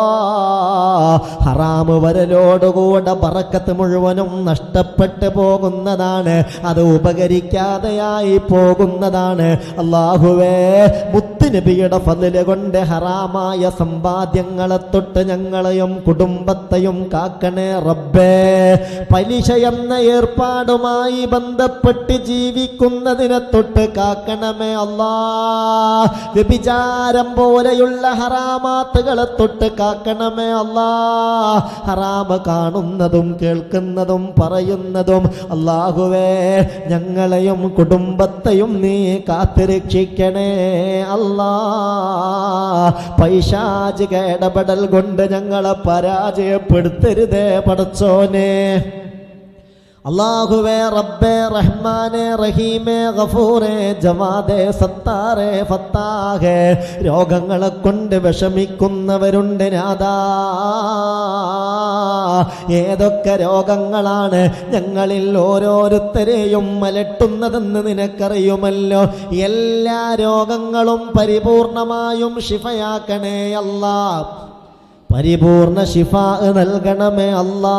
ഹറാമ് വരലോടുകൂടെ ബറക്കത്ത് മുഴുവനും നഷ്ടപ്പെട്ടു പോകുന്നതാണ്, അത് ഉപകരിക്കാതെയായി പോകുന്നതാണ്. അല്ലാഹുവേ, മുത്തുനബിയുടെ ഫളില് കൊണ്ട് ഹറാമായ സമ്പാദ്യങ്ങളെ തൊട്ട് ഞങ്ങളെയും കുടുംബത്തെയും കാക്കണേ റബ്ബേ. പലിശ എന്ന ഏർപ്പാടുമായി ബന്ധപ്പെട്ട് ജീവിക്കുന്നതിനെ തൊട്ട് കാക്കണമേ അല്ലാ. വ്യഭിചാരം പോലെയുള്ള ഹറാമാത്തുകളെ തൊട്ട് കാക്കണമേ അല്ലാ. ഹറാമ കാണുന്നതും കേൾക്കുന്നതും പറയുന്നതും അല്ലാഹുവേ ഞങ്ങളെയും കുടുംബത്തെയും നീ കാത്തുരക്ഷിക്കണേ അല്ലാ. പൈശാചിക ഇടപെടൽ കൊണ്ട് ഞങ്ങളെ പരാജയം പെടുത്തരുതേ പടച്ചോനെ. അല്ലാഹുവേ റബ്ബേ, റഹ്മാനേ, റഹീമേ, ഗഫൂറേ, ജവാദേ, സത്താറേ, ഫത്താഹേ, രോഗങ്ങളെ കൊണ്ട് വിഷമിക്കുന്നവരുണ്ട് നാഥാ. ഏതൊക്കെ രോഗങ്ങളാണ് ഞങ്ങളിൽ ഓരോരുത്തരെയും അലട്ടുന്നതെന്ന് നിനക്കറിയുമല്ലോ. എല്ലാ രോഗങ്ങളും പരിപൂർണമായും ശിഫയാക്കണേ അല്ലാ. പരിപൂർണ ശിഫാ നൽകണമേ അല്ലാ.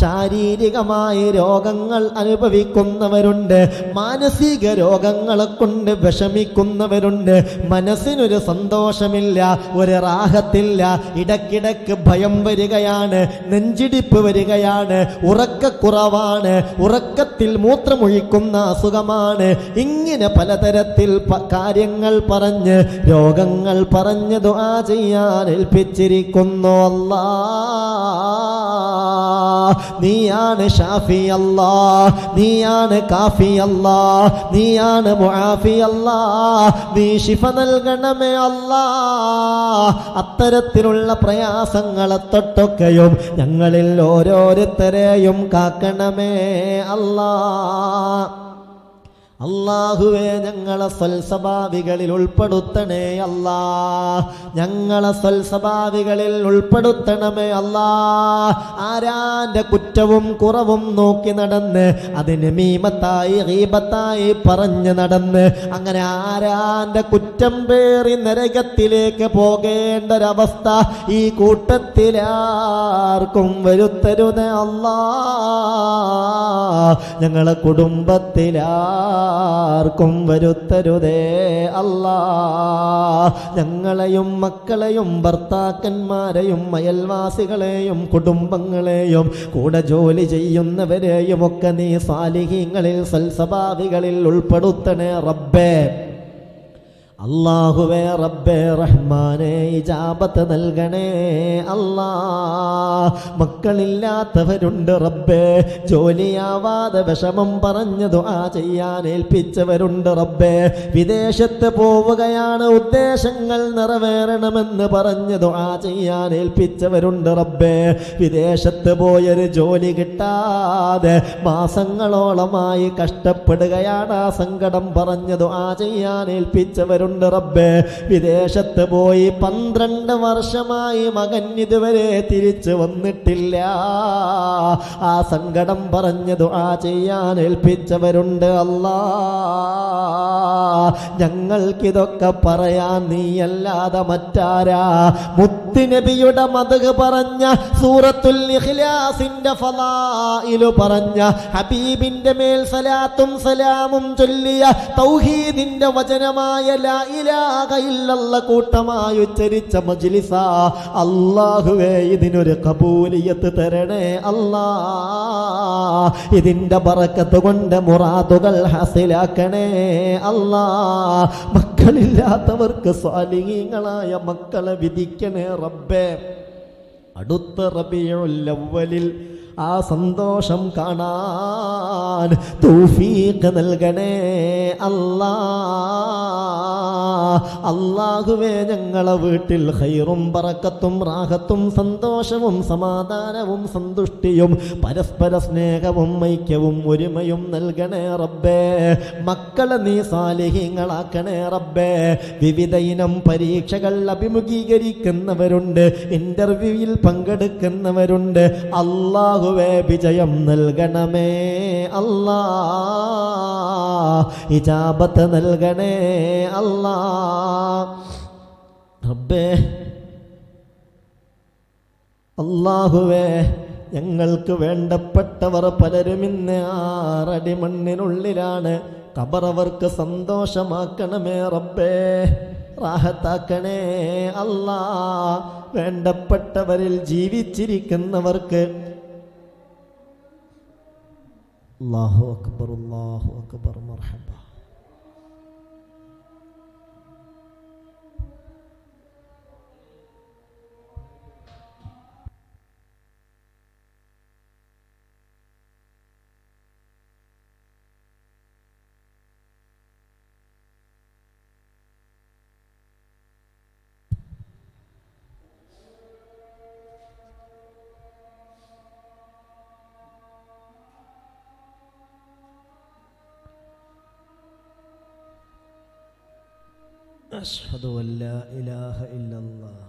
ശാരീരികമായി രോഗങ്ങൾ അനുഭവിക്കുന്നവരുണ്ട്, മാനസിക രോഗങ്ങളെ കൊണ്ട് വിഷമിക്കുന്നവരുണ്ട്. മനസ്സിനൊരു സന്തോഷമില്ല, ഒരു റാഹത്തില്ല, ഇടയ്ക്കിടയ്ക്ക് ഭയം വരികയാണ്, നെഞ്ചിടിപ്പ് വരികയാണ്, ഉറക്കക്കുറവാണ്, ഉറക്കത്തിൽ മൂത്രമൊഴിക്കുന്ന അസുഖമാണ്. ഇങ്ങനെ പലതരത്തിൽ കാര്യങ്ങൾ പറഞ്ഞ് രോഗങ്ങൾ പറഞ്ഞ് ദുആ ചെയ്യാൻ ഏൽപ്പിച്ചിരിക്കുന്നു അല്ലാ. നീയാണ് ഷാഫി അല്ലാ, നീയാണ് കാഫി അല്ലാ, നീയാണ് മുആഫി അല്ലാ, നീ ശിഫ നൽകണമേ അല്ലാ. അത്തരത്തിലുള്ള പ്രയാസങ്ങളെ തൊട്ടൊക്കെയും ഞങ്ങളിൽ ഓരോരുത്തരെയും കാക്കണമേ അല്ലാ. അല്ലാഹുവേ, ഞങ്ങളെ സൽസ്വഭാവികളിൽ ഉൾപ്പെടുത്തണേ അല്ലാ. ഞങ്ങളെ സൽസ്വഭാവികളിൽ ഉൾപ്പെടുത്തണമേ അല്ലാ. ആരാന്റെ കുറ്റവും കുറവും നോക്കി നടന്ന് അതിന് മീമത്തായി ഗീബത്തായി പറഞ്ഞു നടന്ന് അങ്ങനെ ആരാന്റെ കുറ്റം പേറി നരകത്തിലേക്ക് പോകേണ്ട ഒരവസ്ഥ ഈ കൂട്ടത്തിലാർക്കും വരുത്തരുതേ അല്ലാ. ഞങ്ങളെ കുടുംബത്തിലാ ആർക്കും വരുത്തരുതേ അല്ലാ. ഞങ്ങളെയും മക്കളെയും ഭർത്താക്കന്മാരെയും അയൽവാസികളെയും കുടുംബങ്ങളെയും കൂടെ ജോലി ചെയ്യുന്നവരെയും ഒക്കെ നീ സാലിഹീങ്ങളിൽ സൽസ്വഭാവികളിൽ ഉൾപ്പെടുത്തണേ റബ്ബേ. അല്ലാഹുവേ റബ്ബേ, റഹ്മാനേ, ഇജാബത്ത് നൽകണേ അല്ലാ. മക്കളില്ലാത്തവരുണ്ട് റബ്ബേ, ജോലിയാവാതെ വിഷമം പറഞ്ഞ് ദുആ ചെയ്യാൻ ഏൽപ്പിച്ചവരുണ്ട് റബ്ബേ. വിദേശത്ത് പോവുകയാണ്, ഉദ്ദേശങ്ങൾ നിറവേറണമെന്ന് പറഞ്ഞ് ദുആ ചെയ്യാൻ ഏൽപ്പിച്ചവരുണ്ട് റബ്ബേ. വിദേശത്ത് പോയൊരു ജോലി കിട്ടാതെ മാസങ്ങളോളമായി കഷ്ടപ്പെടുകയാണ്, ആ സങ്കടം പറഞ്ഞ് ദുആ ചെയ്യാൻ ഏൽപ്പിച്ചവരുണ്ട് കൊണ്ട് റബ്ബേ, വിദേശത്ത് പോയി പന്ത്രണ്ട് വർഷമായി മകൻ ഇതുവരെ തിരിച്ചു വന്നിട്ടില്ല. ആ സങ്കടം പറഞ്ഞു ദുആ ചെയ്യാൻ ഏൽപ്പിച്ചവരുണ്ട്. അല്ലാ, ഞങ്ങൾക്കിതൊക്കെ പറയാൻ നീയല്ലാതെ മറ്റാരാ? മുത്തുനബിയുടെ മദ്ഹ് പറഞ്ഞ, സൂറത്തുൽ ഇഖ്ലാസിന്റെ ഫളായിലു പറഞ്ഞ, ഹബീബിന്റെ മേൽ സലാത്തും സലാമും ചൊല്ലിയ, തൗഹീദിന്റെ വചനമായ ലാ ഇലാഹ ഇല്ലല്ല കൂട്ടമായി ഉച്ചരിച്ച മജ്ലിസ. അല്ലാഹുവേ, ഇതിനൊരു ഖബൂലിയത്ത് തരണേ അല്ലാ. ഇതിന്റെ ബറക്കത്ത് കൊണ്ട് മുറാദുകൾ ഹാസിലാക്കണേ അല്ലാ. മക്കളില്ലാത്തവർക്ക് സ്വാലിഹീങ്ങളായ മക്കളെ വിധിക്കണേ റബ്ബേ. അടുത്ത റബീഉൽ അവ്വലിൽ ആ സന്തോഷം കാണാൻ തൗഫീഖ് നൽകണേ അല്ലാ. അല്ലാഹുവേ, ഞങ്ങളെ വീട്ടിൽ ഖൈറും ബറക്കത്തും റാഹത്തും സന്തോഷവും സമാധാനവും സന്തുഷ്ടിയും പരസ്പര സ്നേഹവും ഐക്യവും ഒരുമയും നൽകണേ റബ്ബേ. മക്കളെ നീ സാലിഹീങ്ങളാക്കണേ റബ്ബേ. വിവിധ ഇനം പരീക്ഷകൾ അഭിമുഖീകരിക്കുന്നവരുണ്ട്, ഇന്റർവ്യൂവിൽ പങ്കെടുക്കുന്നവരുണ്ട്. അല്ലാഹു വിജയം നൽകണമേ അല്ലാ. ഇജാബത്ത് നൽകണേ അല്ലാ. റബ്ബേ, അല്ലാഹുവേ, ഞങ്ങൾക്ക് വേണ്ടപ്പെട്ടവർ പലരും ഇന്ന് ആറടി മണ്ണിനുള്ളിലാണ്. ഖബറവർക്ക് സന്തോഷമാക്കണമേ റബ്ബേ, റാഹത്താക്കണേ അല്ലാ. വേണ്ടപ്പെട്ടവരിൽ ജീവിച്ചിരിക്കുന്നവർക്ക് അല്ലാഹു അക്ബർ, അല്ലാഹു അക്ബർ, മർഹബ. أشهد أن لا إله إلا الله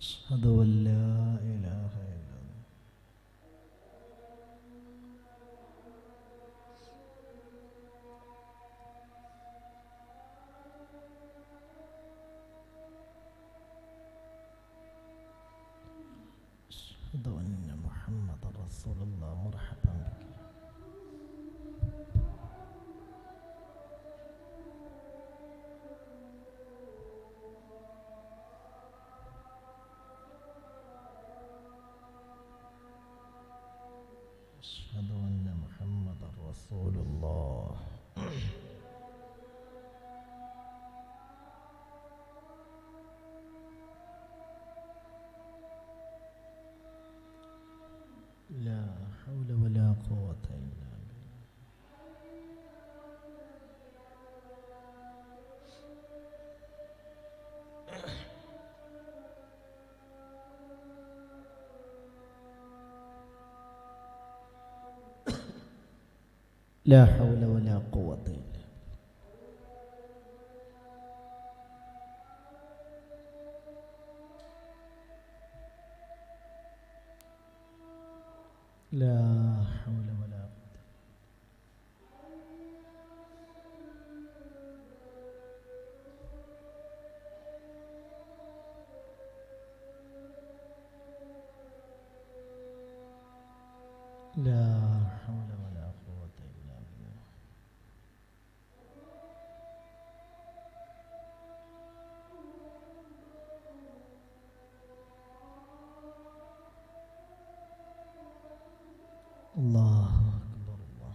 أشهد أن لا إله إلا الله أن محمد رسول الله. مرحبا بك. أشهد أن محمد رسول الله. لا حول ولا قوة إلا بالله. لا حول ولا قوة إلا بالله. لا حول ولا قوة. لا حول ولا قوة إلا بالله. الله أكبر الله.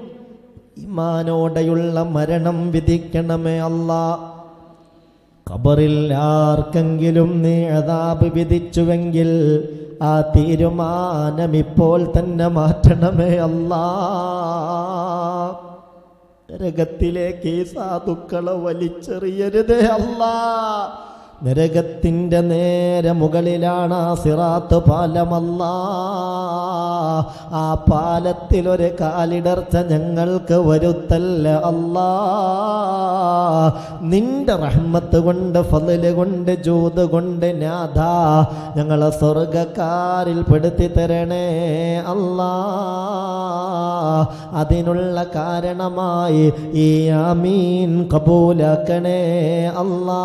ഈമാനോടെയുള്ള മരണം വിധിക്കണമേ അല്ലാ. ഖബറിൽ ആർക്കെങ്കിലും നീ അദാബ് വിധിച്ചുവെങ്കിൽ ആ തീരുമാനം ഇപ്പോൾ തന്നെ മാറ്റണമേ അല്ലാ. നരകത്തിലേക്ക് സാധുക്കളെ വലിച്ചെറിയരുതേ അല്ലാ. നരകത്തിൻ്റെ നേരെ മുകളിലാണ് ആ സിറാത്ത് പാലമല്ലാ. ആ പാലത്തിലൊരു കാലിടർച്ച ഞങ്ങൾക്ക് വരുത്തല്ല അല്ലാ. നിന്റെ റഹ്മത്ത് കൊണ്ട്, ഫളല് കൊണ്ട്, ജൂദ് കൊണ്ട് നാഥാ ഞങ്ങളെ സ്വർഗക്കാരിൽ പെടുത്തി തരണേ അല്ലാ. അതിനുള്ള കാരണമായി ഈ ആമീൻ കബൂലാക്കണേ അല്ലാ.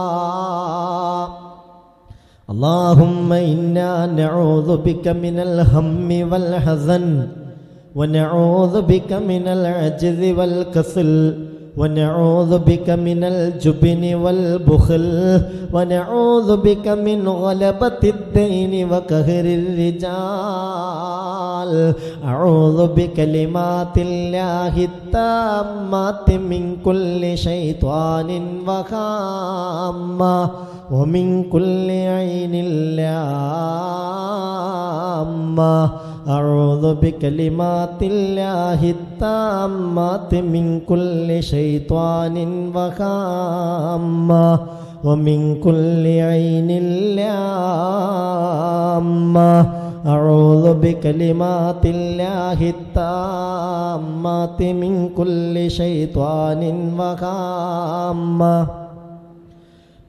اللهم إنا نعوذ بك من الهم والحزن ونعوذ بك من العجز والكسل ونعوذ بك من الجبن والبخل ونعوذ بك من غلبة الدين وقهر الرجال أعوذ بكلمات الله التامات من كل شيطان وهامة ومن كل عين لامة أعوذ بكلمات الله التامات من كل شيطان وهامة ومن كل عين لامة أعوذ بكلمات الله التامات من كل شيطان وهامة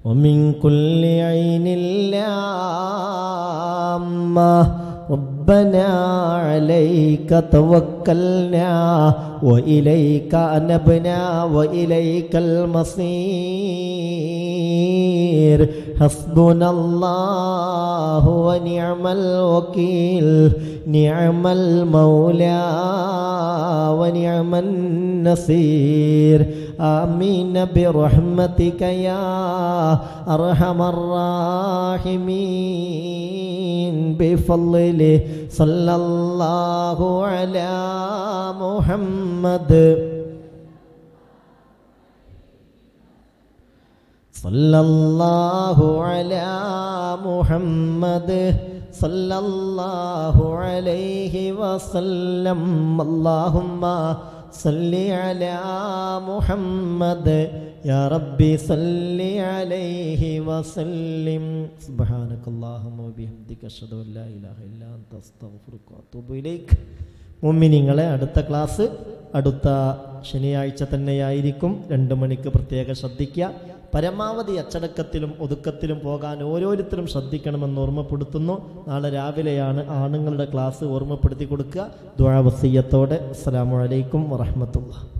ومن كل عين لامة ربنا عليك توكلنا وإليك أنبنا وإليك المصير حسبنا الله ونعم الوكيل نعم المولى ونعم النصير آمين برحمتك يا أرحم الراحمين بفضله صلى الله على محمد صلى الله على محمد صلى الله عليه وسلم اللهم صل على محمد يا ربي صل عليه وسلم سبحانك اللهم وبحمدك أشهد أن لا إله إلا أنت أستغفرك وأتوب إليك. മുഅ്മിനീങ്ങളെ, അടുത്ത ക്ലാസ് അടുത്ത ശനിയാഴ്ച തന്നെയായിരിക്കും. രണ്ട് മണിക്ക് പ്രത്യേകം ശ്രദ്ധിക്കുക. പരമാവധി അച്ചടക്കത്തിലും ഒതുക്കത്തിലും പോകാൻ ഓരോരുത്തരും ശ്രദ്ധിക്കണമെന്ന് ഓർമ്മപ്പെടുത്തുന്നു. നാളെ രാവിലെയാണ് ആണുങ്ങളുടെ ക്ലാസ്. ഓർമ്മപ്പെടുത്തി കൊടുക്കുക ദുആ വസിയ്യത്തോടെ. അസ്സലാമു അലൈക്കും വറഹ്മത്തുള്ളാഹി.